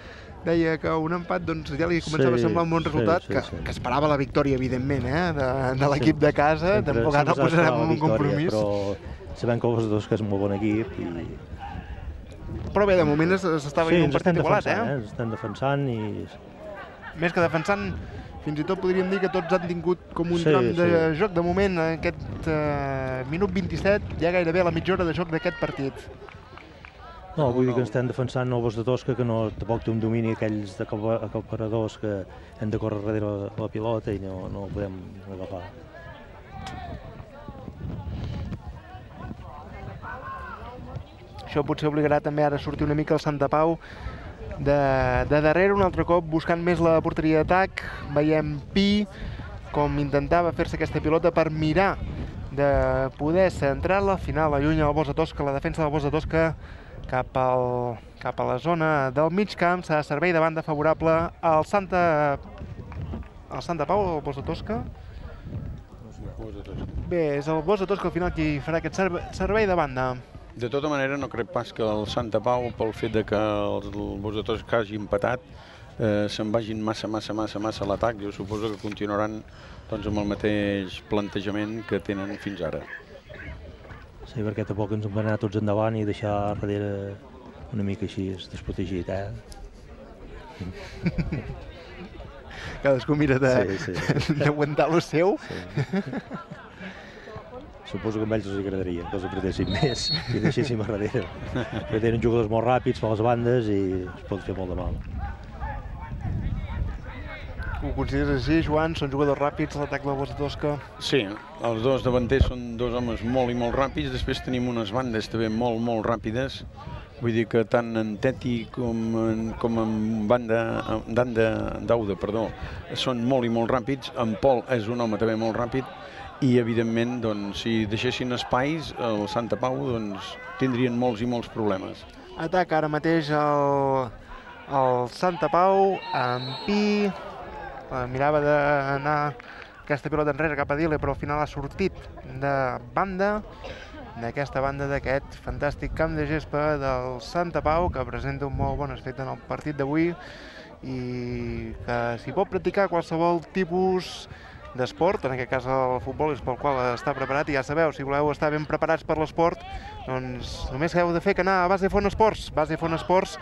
Deia que un empat ja li començava a semblar un bon resultat, que esperava la victòria, evidentment, de l'equip de casa. Tampoc ara el posarem en un compromís. Però sabem que els dos que és un molt bon equip. Però bé, de moment s'està veient un partit igualat. Sí, estem defensant. Més que defensant, fins i tot podríem dir que tots han tingut com un tram de joc. De moment, en aquest minut 27, ja gairebé la mitja hora de joc d'aquest partit. No, vull dir que estem defensant el Bosc de Tosca, que tampoc té un domini aquells acaparadors que hem de córrer darrere la pilota i no el podem agafar. Això potser obligarà també ara a sortir una mica el Santa Pau de darrere, un altre cop buscant més la porteria d'atac. Veiem Pi com intentava fer-se aquesta pilota per mirar de poder centrar-la. Al final allunya el Bosc de Tosca, la defensa del Bosc de Tosca, cap a la zona del mig camp. Serà servei de banda favorable al Santa Pau o al Bosc de Tosca? Bé, és el Bosc de Tosca al final qui farà aquest servei de banda. De tota manera, no crec pas que el Santa Pau, pel fet que el Bosc de Tosca hagi empatat, se'n vagin massa a l'atac. Jo suposo que continuaran amb el mateix plantejament que tenen fins ara. Sí, perquè tampoc ens hem d'anar tots endavant i deixar darrere una mica així desprotegit, Cadascú mira d'aguantar el seu. Suposo que a ells els agradaria que els apretessin més i deixéssim a darrere. Perquè tenen jugadors molt ràpids per les bandes i es pot fer molt de mal. Ho consideres així, Joan? Són jugadors ràpids a l'atac del Bosc de Tosca? Sí, els dos davanters són dos homes molt i molt ràpids. Després tenim unes bandes també molt, molt ràpides. Vull dir que tant en Teti com en Dauda són molt i molt ràpids. En Pol és un home també molt ràpid. I, evidentment, si deixessin espais, el Santa Pau tindrien molts i molts problemes. Ataca ara mateix el Santa Pau, amb Pí. Mirava d'anar aquesta pilota enrere cap a Dile, però al final ha sortit de banda, d'aquesta banda d'aquest fantàstic camp de gespa del Santa Pau, que presenta un molt bon aspecte en el partit d'avui i que s'hi pot practicar qualsevol tipus d'esport, en aquest cas el futbol és pel qual està preparat, i ja sabeu, si voleu estar ben preparats per l'esport, doncs només heu de fer que anar a Basefont Esports, Basefont Esports,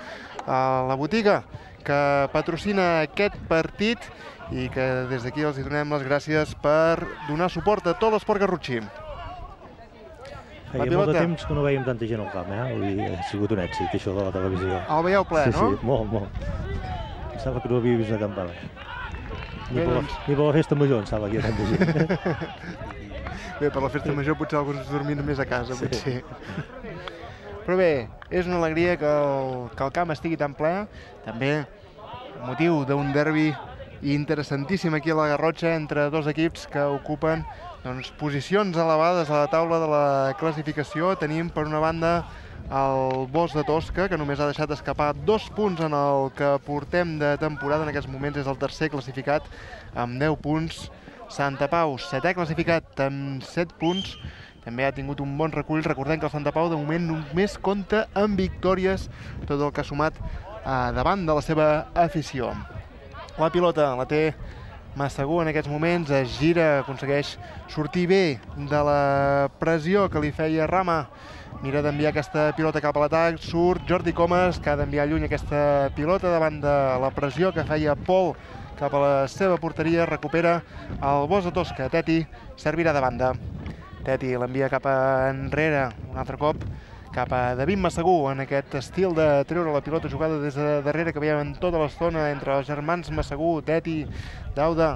la botiga que patrocina aquest partit i que des d'aquí els donem les gràcies per donar suport a tot l'esport garrotxí. Feia molt de temps que no vèiem tanta gent al camp, ha sigut un èxit això de la televisió. El veieu ple, no? Sí, molt, molt. Em sembla que no havia vist una campada. Ni per la festa major, em sap, aquí hi ha tanta gent. Bé, per la festa major potser alguns dormint més a casa, potser. Però bé, és una alegria que el camp estigui tan ple. També motiu d'un derbi interessantíssim aquí a la Garrotxa entre dos equips que ocupen posicions elevades a la taula de la classificació. Tenim, per una banda, el Bosc de Tosca, que només ha deixat escapar 2 punts en el que portem de temporada. En aquests moments és el tercer classificat amb 10 punts. Santa Pau, setè classificat amb 7 punts. També ha tingut un bon recull. Recordem que el Santa Pau de moment només compta amb victòries, tot el que ha sumat davant de la seva afició. La pilota la té Massagué en aquests moments. Es gira, aconsegueix sortir bé de la pressió que li feia Rama. Mira d'enviar aquesta pilota cap a l'atac, surt Jordi Comas, que ha d'enviar lluny aquesta pilota davant de la pressió que feia Pol cap a la seva porteria, recupera el Bosc de Tosca. Teti servirà de banda. Teti l'envia cap enrere, un altre cop, cap a David Massagué, en aquest estil de treure la pilota jugada des de darrere que veiem tota l'estona entre els germans Massagué, Teti, Dauda.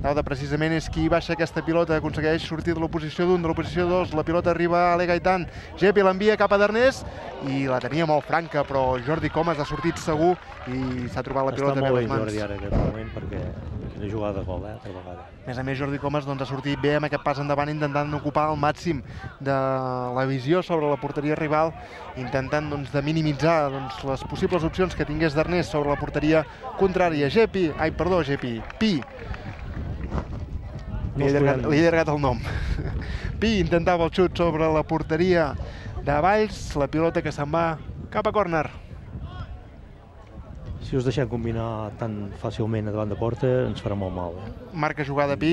Dauda precisament és qui baixa aquesta pilota, aconsegueix sortir de l'oposició d'un, de l'oposició dos, la pilota arriba a Ale Gaitan, Gepi l'envia cap a Darnès i la tenia molt franca, però Jordi Comas ha sortit segur i s'ha trobat la pilota bé a les mans. Està molt bé Jordi ara aquest moment perquè és una jugada de gol, altra vegada. A més a més, Jordi Comas ha sortit bé amb aquest pas endavant intentant ocupar el màxim de la visió sobre la porteria rival, intentant de minimitzar les possibles opcions que tingués Darnès sobre la porteria contrària. Gepi, Pi. Li he allargat el nom. Pi intentava el xut sobre la porteria de Valls, la pilota que se'n va cap a córner. Si us deixem combinar tan fàcilment davant de porta, ens farà molt mal. Marca jugada Pi.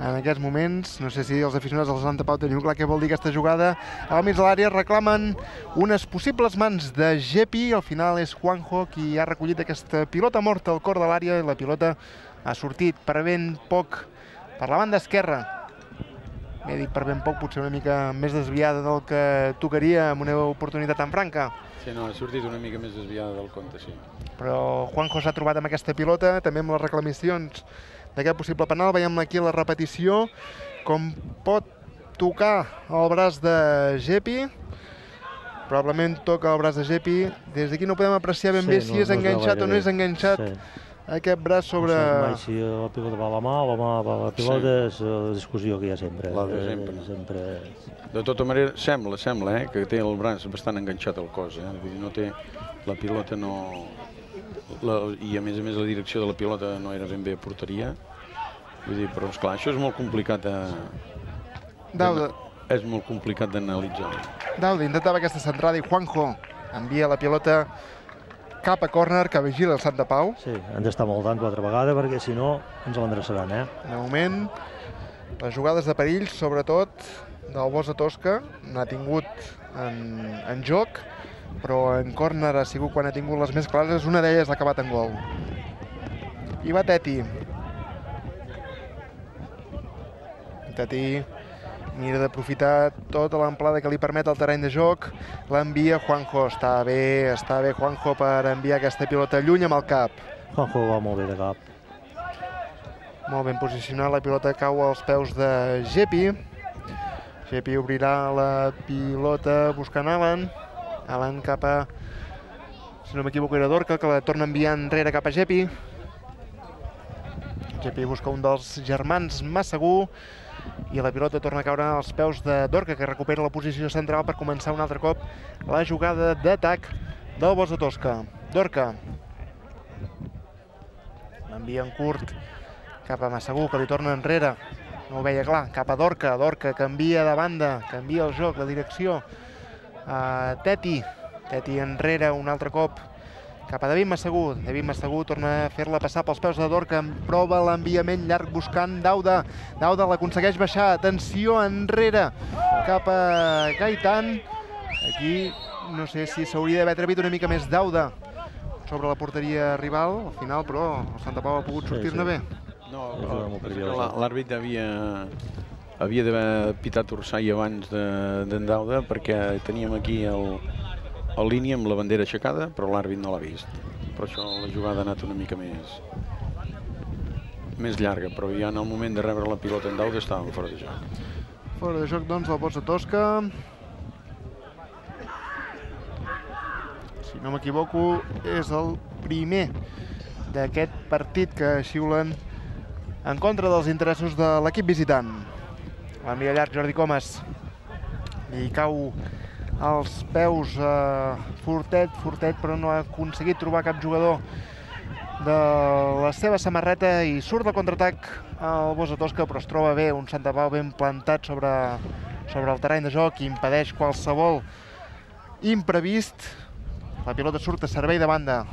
En aquests moments, no sé si els aficionats del Santa Pau teniu clar què vol dir aquesta jugada. Al mig de l'àrea reclamen unes possibles mans de Gepi. Al final és Juanjo qui ha recollit aquesta pilota morta al cor de l'àrea i la pilota ha sortit per ben poc per la banda esquerra. M'he dit per ben poc, potser una mica més desviada del que tocaria amb una oportunitat tan franca. Sí, no, ha sortit una mica més desviada del compte, sí. Però Juanjo s'ha trobat amb aquesta pilota, també amb les reclamacions d'aquest possible penal. Veiem aquí la repetició, com pot tocar el braç de Gepi. Probablement toca el braç de Gepi. Des d'aquí no podem apreciar ben bé si és enganxat o no és enganxat. Aquest braç sobre... No sé mai si la pilota va a la mà o la mà va a la pilota, és la discussió que hi ha sempre. De tota manera, sembla que té el braç bastant enganxat al cos. No té... La pilota no... I a més la direcció de la pilota no era ben bé a porteria. Vull dir, però esclar, això és molt complicat a... Dauda. És molt complicat d'analitzar. Dauda intentava aquesta centrada i Juanjo envia la pilota cap a córner, que vigila el Santa Pau. Sí, hem d'estar molt d'ant l'altra vegada perquè si no ens l'endreçaran. De moment, les jugades de perill, sobretot del Bosc de Tosca, n'ha tingut en joc, però en córner ha sigut quan ha tingut les més clares. Una d'elles l'ha acabat en gol. I va Teti. Teti mira d'aprofitar tota l'amplada que li permet el terreny de joc, l'envia Juanjo, està bé Juanjo per enviar aquesta pilota lluny amb el cap. Juanjo va molt bé de cap. Molt ben posicionat, la pilota cau als peus de Gepi. Gepi obrirà la pilota buscant Alan. Alan cap a, si no m'equivoco era Dorca, que la torna enviant enrere cap a Gepi. Gepi busca un dels germans Massagué i la pilota torna a caure als peus de Dorca, que recupera la posició central per començar un altre cop la jugada d'atac del Bosc de Tosca. Dorca l'envia en curt cap a Massagué, que li torna enrere, no ho veia clar, cap a Dorca. Dorca canvia de banda, canvia el joc, la direcció a Teti. Teti enrere un altre cop cap a David Massagué. David Massagué torna a fer-la passar pels peus de Dorca, prova l'enviament llarg buscant Dauda. Dauda l'aconsegueix baixar, atenció enrere cap a Gaitan. Aquí no sé si s'hauria d'haver atrevit una mica més Dauda sobre la porteria rival al final, però el Santa Pau ha pogut sortir-ne bé. No, l'àrbit havia d'haver pitat Ursai abans d'en Dauda, perquè teníem aquí el en línia amb la bandera aixecada, però l'àrbit no l'ha vist. Per això la jugada ha anat una mica més llarga, però ja en el moment de rebre la pilota en Dauda estàvem fora de joc. Fora de joc, doncs, el Bosc de Tosca. Si no m'equivoco, és el primer d'aquest partit que xiulen en contra dels interessos de l'equip visitant. L'envia llarg Jordi Comas. I cau als peus Fortet, però no ha aconseguit trobar cap jugador de la seva samarreta i surt de contraatac al Bosc de Tosca, però es troba bé un Santa Pau ben plantat sobre el terreny de joc i impedeix qualsevol imprevist. La pilota surt a servei de banda.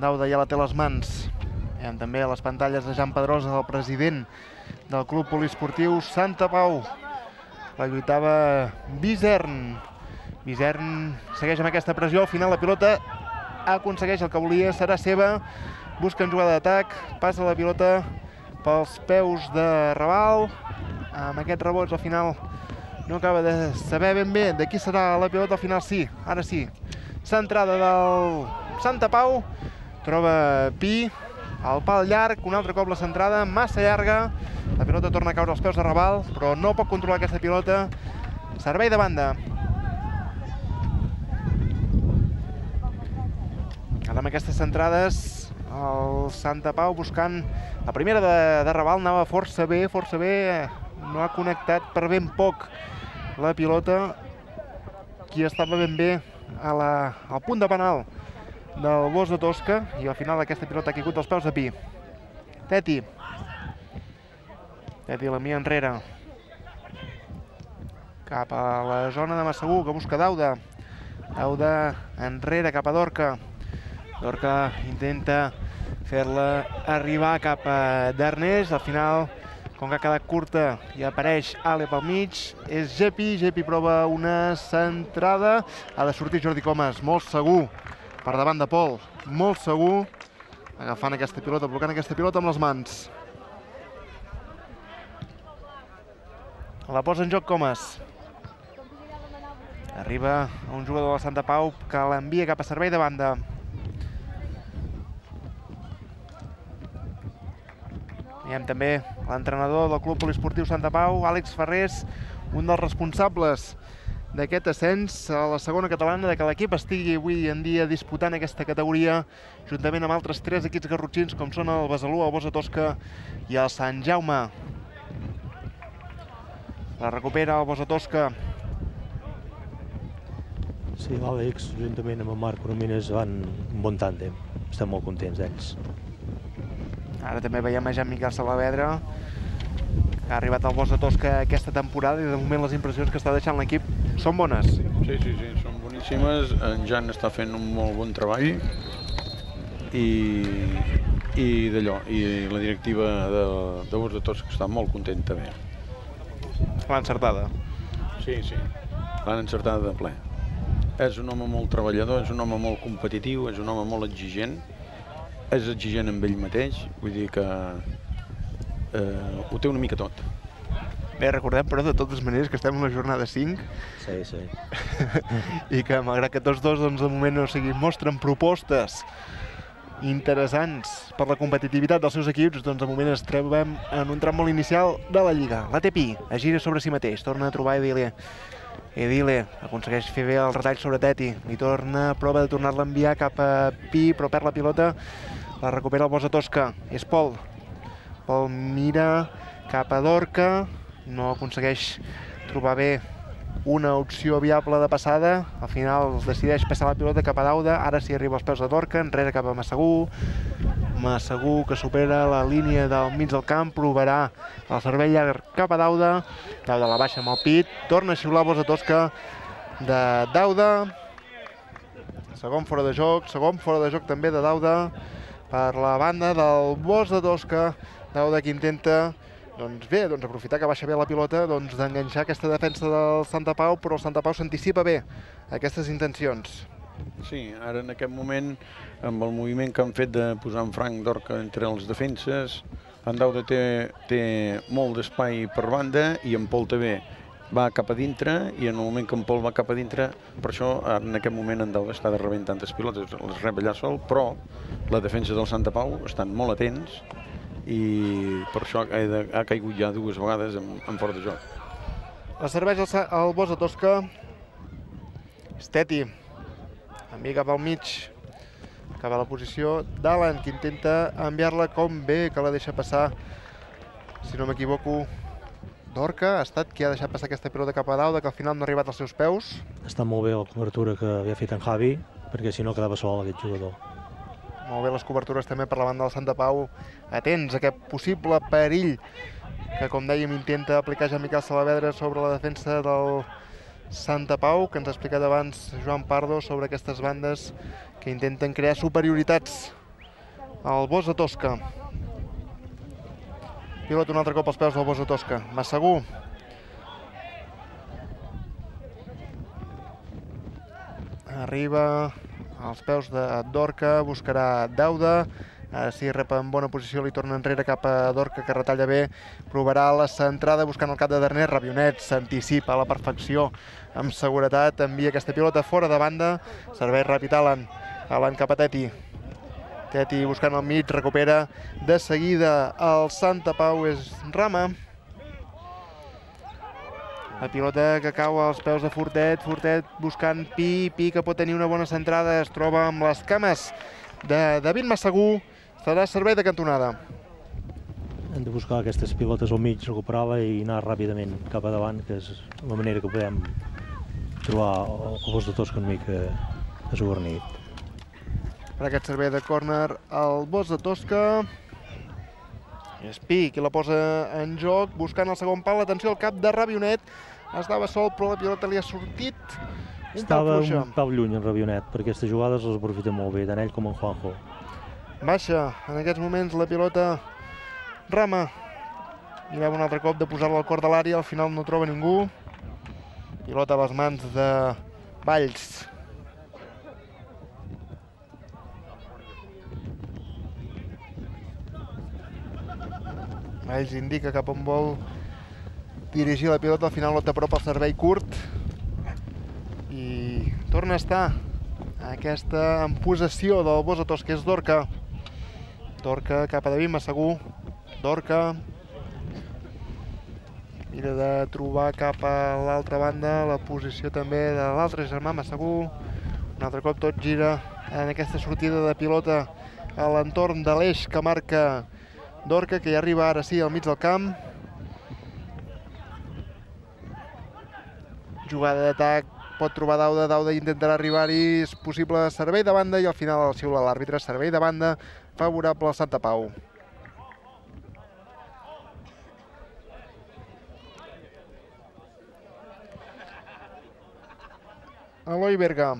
Dauda ja la té a les mans. Veiem també a les pantalles de Joan Pedrosa, el president del Club Poliesportiu Santa Pau. La lluitava Bizern. Bizern segueix amb aquesta pressió, al final la pilota aconsegueix el que volia, serà seva, busca en jugada d'atac, passa la pilota pels peus de Raval, amb aquests rebots al final no acaba de saber ben bé de qui serà la pilota, al final sí, ara sí, centrada del Santa Pau, troba Pi, el pal llarg, un altre cop la centrada, massa llarga. La pilota torna a caure als peus de Raval, però no pot controlar aquesta pilota. Servei de banda. Ara amb aquestes centrades, el Santa Pau buscant la primera de Raval, anava força bé, no ha connectat per ben poc la pilota. Qui estava ben bé al punt de penal del Bosc de Tosca, i al final aquesta pilota ha caigut als peus de Pi. Teti la mira enrere cap a la zona de Massagué, que busca Dauda. Dauda enrere cap a Dorca. Dorca intenta fer-la arribar cap a Darnès, al final, com que ha quedat curta, i apareix Ale pel mig, és Gepi. Gepi prova una centrada, ha de sortir Jordi Comas, molt segur per davant de Pol, molt segur, agafant aquesta pilota, blocant aquesta pilota amb les mans. La posa en joc Comas. Arriba un jugador del Santa Pau que l'envia cap a servei de banda. Veiem també l'entrenador del Club Poliesportiu Santa Pau, Àlex Ferrés, un dels responsables d'aquest ascens a la segona catalana, de que l'equip estigui avui en dia disputant aquesta categoria juntament amb altres tres equips garrotxins com són el Besalú, el Bosc de Tosca i el Sant Jaume. La recupera el Bosc de Tosca. Sí, l'Àlex juntament amb el Marc Coromines van un bon tàndem, estem molt contents d'ells. Ara també veiem a Joan Miquel Salavedra, que ha arribat al Bosc de Tosca aquesta temporada, i de moment les impressions que està deixant l'equip són bones. Sí, són boníssimes. En Jan està fent un molt bon treball i la directiva de Bosc de Tosca està molt contenta bé. L'ha encertada. Sí, l'han encertada de ple. És un home molt treballador, és un home molt competitiu, és un home molt exigent, és exigent amb ell mateix, vull dir que ho té una mica tot. Bé, recordem, però, de totes maneres, que estem en la jornada 5. Sí, sí. I que, malgrat que tots dos, doncs, de moment, mostren propostes interessants per la competitivitat dels seus equips, doncs de moment es trobem en un tram molt inicial de la Lliga. La Tepi es gira sobre si mateix, torna a trobar Edile. Edile aconsegueix fer bé el retall sobre Teti, li torna, prova de tornar-la a enviar cap a Pi, però perd la pilota, la recupera el Bosc de Tosca, és Pol. Pol mira cap a Dorca, no aconsegueix trobar bé una opció viable de passada, al final decideix passar la pilota cap a Dauda, ara sí arriba als peus de Dorca, enrere cap a Massagué, Massagué que supera la línia del mig del camp, provarà el servei llarg cap a Dauda, Dauda la baixa amb el pit, torna a xiular Bosc de Tosca de Dauda, segon fora de joc també de Dauda, per la banda del Bosc de Tosca, Dauda que intenta bé, aprofitar que baixa bé la pilota, d'enganxar aquesta defensa del Santa Pau, però el Santa Pau s'anticipa bé a aquestes intencions. Sí, ara en aquest moment, amb el moviment que han fet de posar en Franc Dorca entre els defenses, en Dauda té molt d'espai per banda i en Pol també va cap a dintre, i en el moment que en Pol va cap a dintre, per això en aquest moment en Dauda està rebent tantes pilotes, les rep allà sol, però la defensa del Santa Pau estan molt atents, i per això ha caigut ja dues vegades en fora de joc. La serveix el Bosc de Tosca. Teti envia cap al mig, cap a la posició d'Alan, que intenta enviar-la com bé, que la deixa passar, si no m'equivoco, Dorca ha estat qui ha deixat passar aquesta pilota cap a Dauda, que al final no ha arribat als seus peus. Està molt bé la cobertura que havia fet en Javi, perquè si no quedava sol aquest jugador. Molt bé les cobertures també per la banda del Santa Pau, atents a aquest possible perill que, com dèiem, intenta aplicar Joan Miquel Salavedra sobre la defensa del Santa Pau, que ens ha explicat abans Joan Pardo sobre aquestes bandes que intenten crear superioritats al Bosc de Tosca. Pilota un altre cop als peus del Bosc de Tosca. Massagué. Arriba als peus de Dorca, buscarà Dauda, ara sí rep en bona posició, li torna enrere cap a Dorca, que retalla bé, provarà la centrada buscant el cap de Darnès, Rabionet s'anticipa a la perfecció, amb seguretat envia aquesta pilota fora de banda, serveix ràpid Alan cap a Teti, Teti buscant el mig, recupera de seguida el Santa Pau, és Rama, la pilota que cau als peus de Fortet, Fortet buscant Pi, Pi que pot tenir una bona centrada, es troba amb les cames de David Massagué, serà servei de cantonada. Hem de buscar aquestes pilotes al mig, recuperar-la i anar ràpidament cap a davant, que és la manera que podem trobar el Bosc de Tosca una mica desorganit. Per aquest servei de córner, el Bosc de Tosca. És Pi qui la posa en joc, buscant el segon pal, l'atenció al cap de Rabionet, estava sol però la pilota li ha sortit. Estava un pal lluny en Rabionet, per aquestes jugades les aprofita molt bé, tant ell com en Juanjo. Baixa en aquests moments la pilota Rama, mirem un altre cop de posar-la al cor de l'àrea, al final no troba ningú, pilota a les mans de Valls. Ells indica cap on vol dirigir la pilota, al final l'opta prop al servei curt i torna a estar aquesta en possessió del Bosc de Tosca, que és Dorca. Dorca cap a David Massagué, Dorca mira de trobar cap a l'altra banda la posició també de l'altre germà Massagué, un altre cop tot gira en aquesta sortida de pilota a l'entorn de l'eix que marca Dorca, que ja arriba ara sí al mig del camp. Jugada d'atac, pot trobar Dauda, Dauda intentarà arribar-hi, és possible servei de banda i al final el xiula l'àrbitre, servei de banda favorable al Santa Pau. Eloi Berga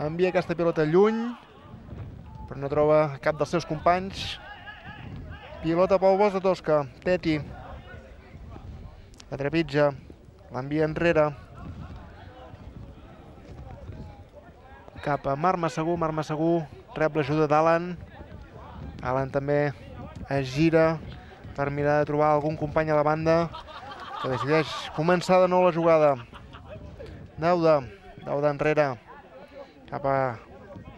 envia aquesta pilota lluny, però no troba cap dels seus companys. Pilota pel Bosc de Tosca, Teti, la trepitja, l'envia enrere, cap a Marc Massagué rep l'ajuda d'Alan, Alan també es gira, per mirar de trobar algun company a la banda que decideix començar de nou la jugada. Dauda enrere, cap a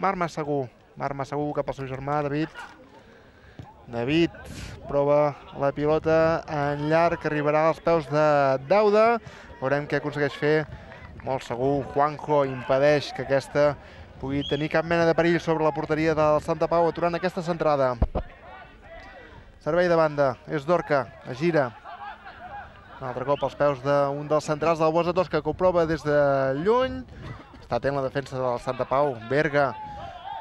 Marc Massagué cap al seu germà, David. David prova la pilota en llarg, que arribarà als peus de Dauda. Veurem què aconsegueix fer. Molt segur, Juanjo impedeix que aquesta pugui tenir cap mena de perill sobre la porteria del Santa Pau, aturant aquesta centrada. Servei de banda, és Dorca, es gira. Un altre cop als peus d'un dels centrals del Bosc de Tosca, que ho prova des de lluny. Està atent la defensa del Santa Pau. Berga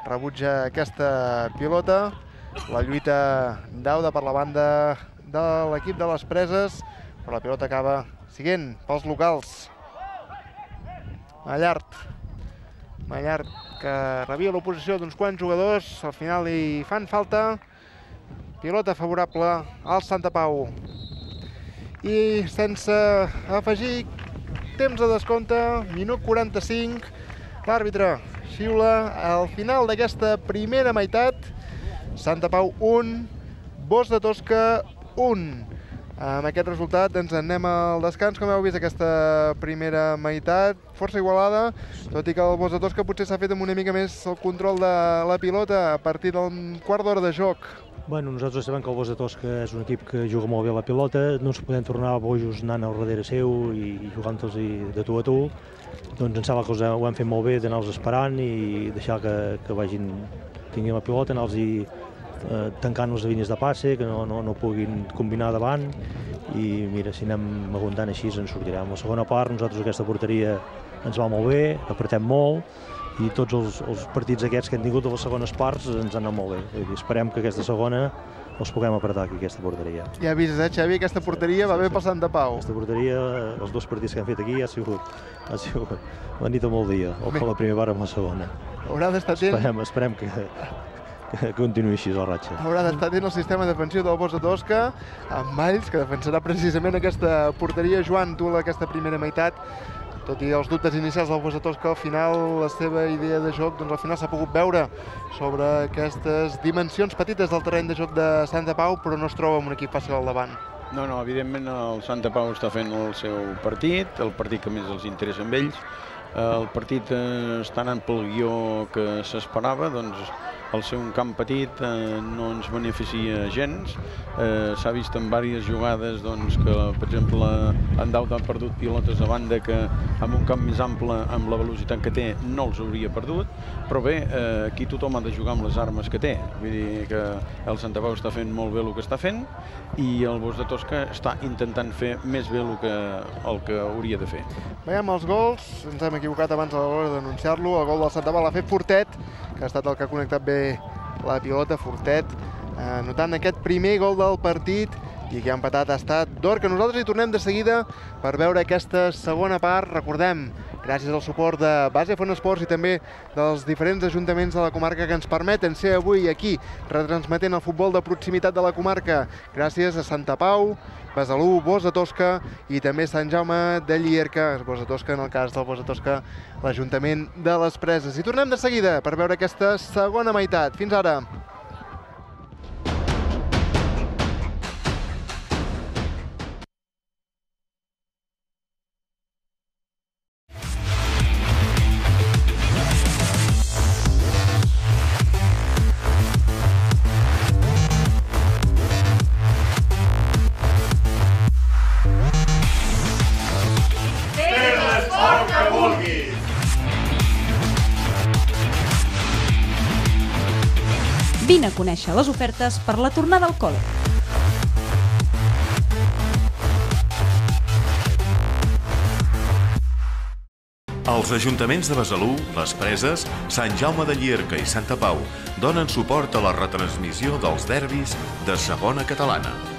rebutja aquesta pilota. La lluita Dauda per la banda de l'equip de les Preses, però la pilota acaba siguent pels locals. Mallart, que rebia l'oposició d'uns quants jugadors, al final li fan falta. Pilota favorable al Santa Pau. I sense afegir temps de descompte, minut 45, l'àrbitre xiula al final d'aquesta primera meitat. Santa Pau 1, Bosc de Tosca 1. Amb aquest resultat ens anem al descans, com heu vist aquesta primera meitat, força igualada, tot i que el Bosc de Tosca potser s'ha fet amb una mica més el control de la pilota a partir d'un quart d'hora de joc. Bueno, nosaltres sabem que el Bosc de Tosca és un equip que juga molt bé la pilota, no ens podem tornar bojos anant al darrere seu i jugant-los de tu a tu. Doncs em sembla que ho hem fet molt bé d'anar-los esperant i deixar que vagin, tinguin la pilota, anar-los i tancant les línies de passe, que no puguin combinar davant, i mira, si anem aguantant així ens sortirem. La segona part, nosaltres aquesta porteria ens va molt bé, apretem molt, i tots els partits aquests que hem tingut a les segones parts ens han anat molt bé. Esperem que aquesta segona els puguem apretar aquí, aquesta porteria. Ja avises, Xavi, aquesta porteria va bé pel Santa Pau. Aquesta porteria, els dos partits que han fet aquí, ha sigut la nit amb el dia, o la primera part amb la segona. Haurà d'estar atent. Esperem que continuï així la ratxa. Haurà d'estar atent el sistema defensiu del Bosc de Tosca, amb Valls, que defensarà precisament aquesta porteria. Joan, tu aquesta primera meitat, tot i els dubtes inicials del Bosc de Tosca, al final la seva idea de joc s'ha pogut veure sobre aquestes dimensions petites del terreny de joc de Santa Pau, però no es troba amb un equip fàcil al davant. No, evidentment el Santa Pau està fent el seu partit, el partit que més els interessa a ells. El partit està anant pel guió que s'esperava, doncs el ser un camp petit no ens beneficia gens. S'ha vist en diverses jugades que, per exemple, en Dauda ha perdut pilotes a banda que amb un camp més ample, amb la velocitat que té, no els hauria perdut. Però bé, aquí tothom ha de jugar amb les armes que té. Vull dir que el Santa Pau està fent molt bé el que està fent i el Bosc de Tosca està intentant fer més bé el que hauria de fer. Veiem els gols. Ens hem equivocat abans a l'hora d'anunciar-lo. El gol del Santa Pau l'ha fet Fortet, que ha estat el que ha connectat bé la pilota. Fortet anotant aquest primer gol del partit, i que ha empatat ha estat Dorca. Nosaltres hi tornem de seguida per veure aquesta segona part. Recordem, gràcies al suport de Basefont Esports i també dels diferents ajuntaments de la comarca que ens permeten ser avui aquí retransmetent el futbol de proximitat de la comarca. Gràcies a Santa Pau, Besalú, Bosc de Tosca i també Sant Jaume de Llierca. Bosc de Tosca, en el cas del Bosc de Tosca, l'Ajuntament de les Preses. I tornem de seguida per veure aquesta segona meitat. Fins ara. Conèixer les ofertes per la tornada al col·le. Els ajuntaments de Besalú, Les Preses, Sant Jaume de Llierca i Santa Pau donen suport a la retransmissió dels derbis de Segona Catalana.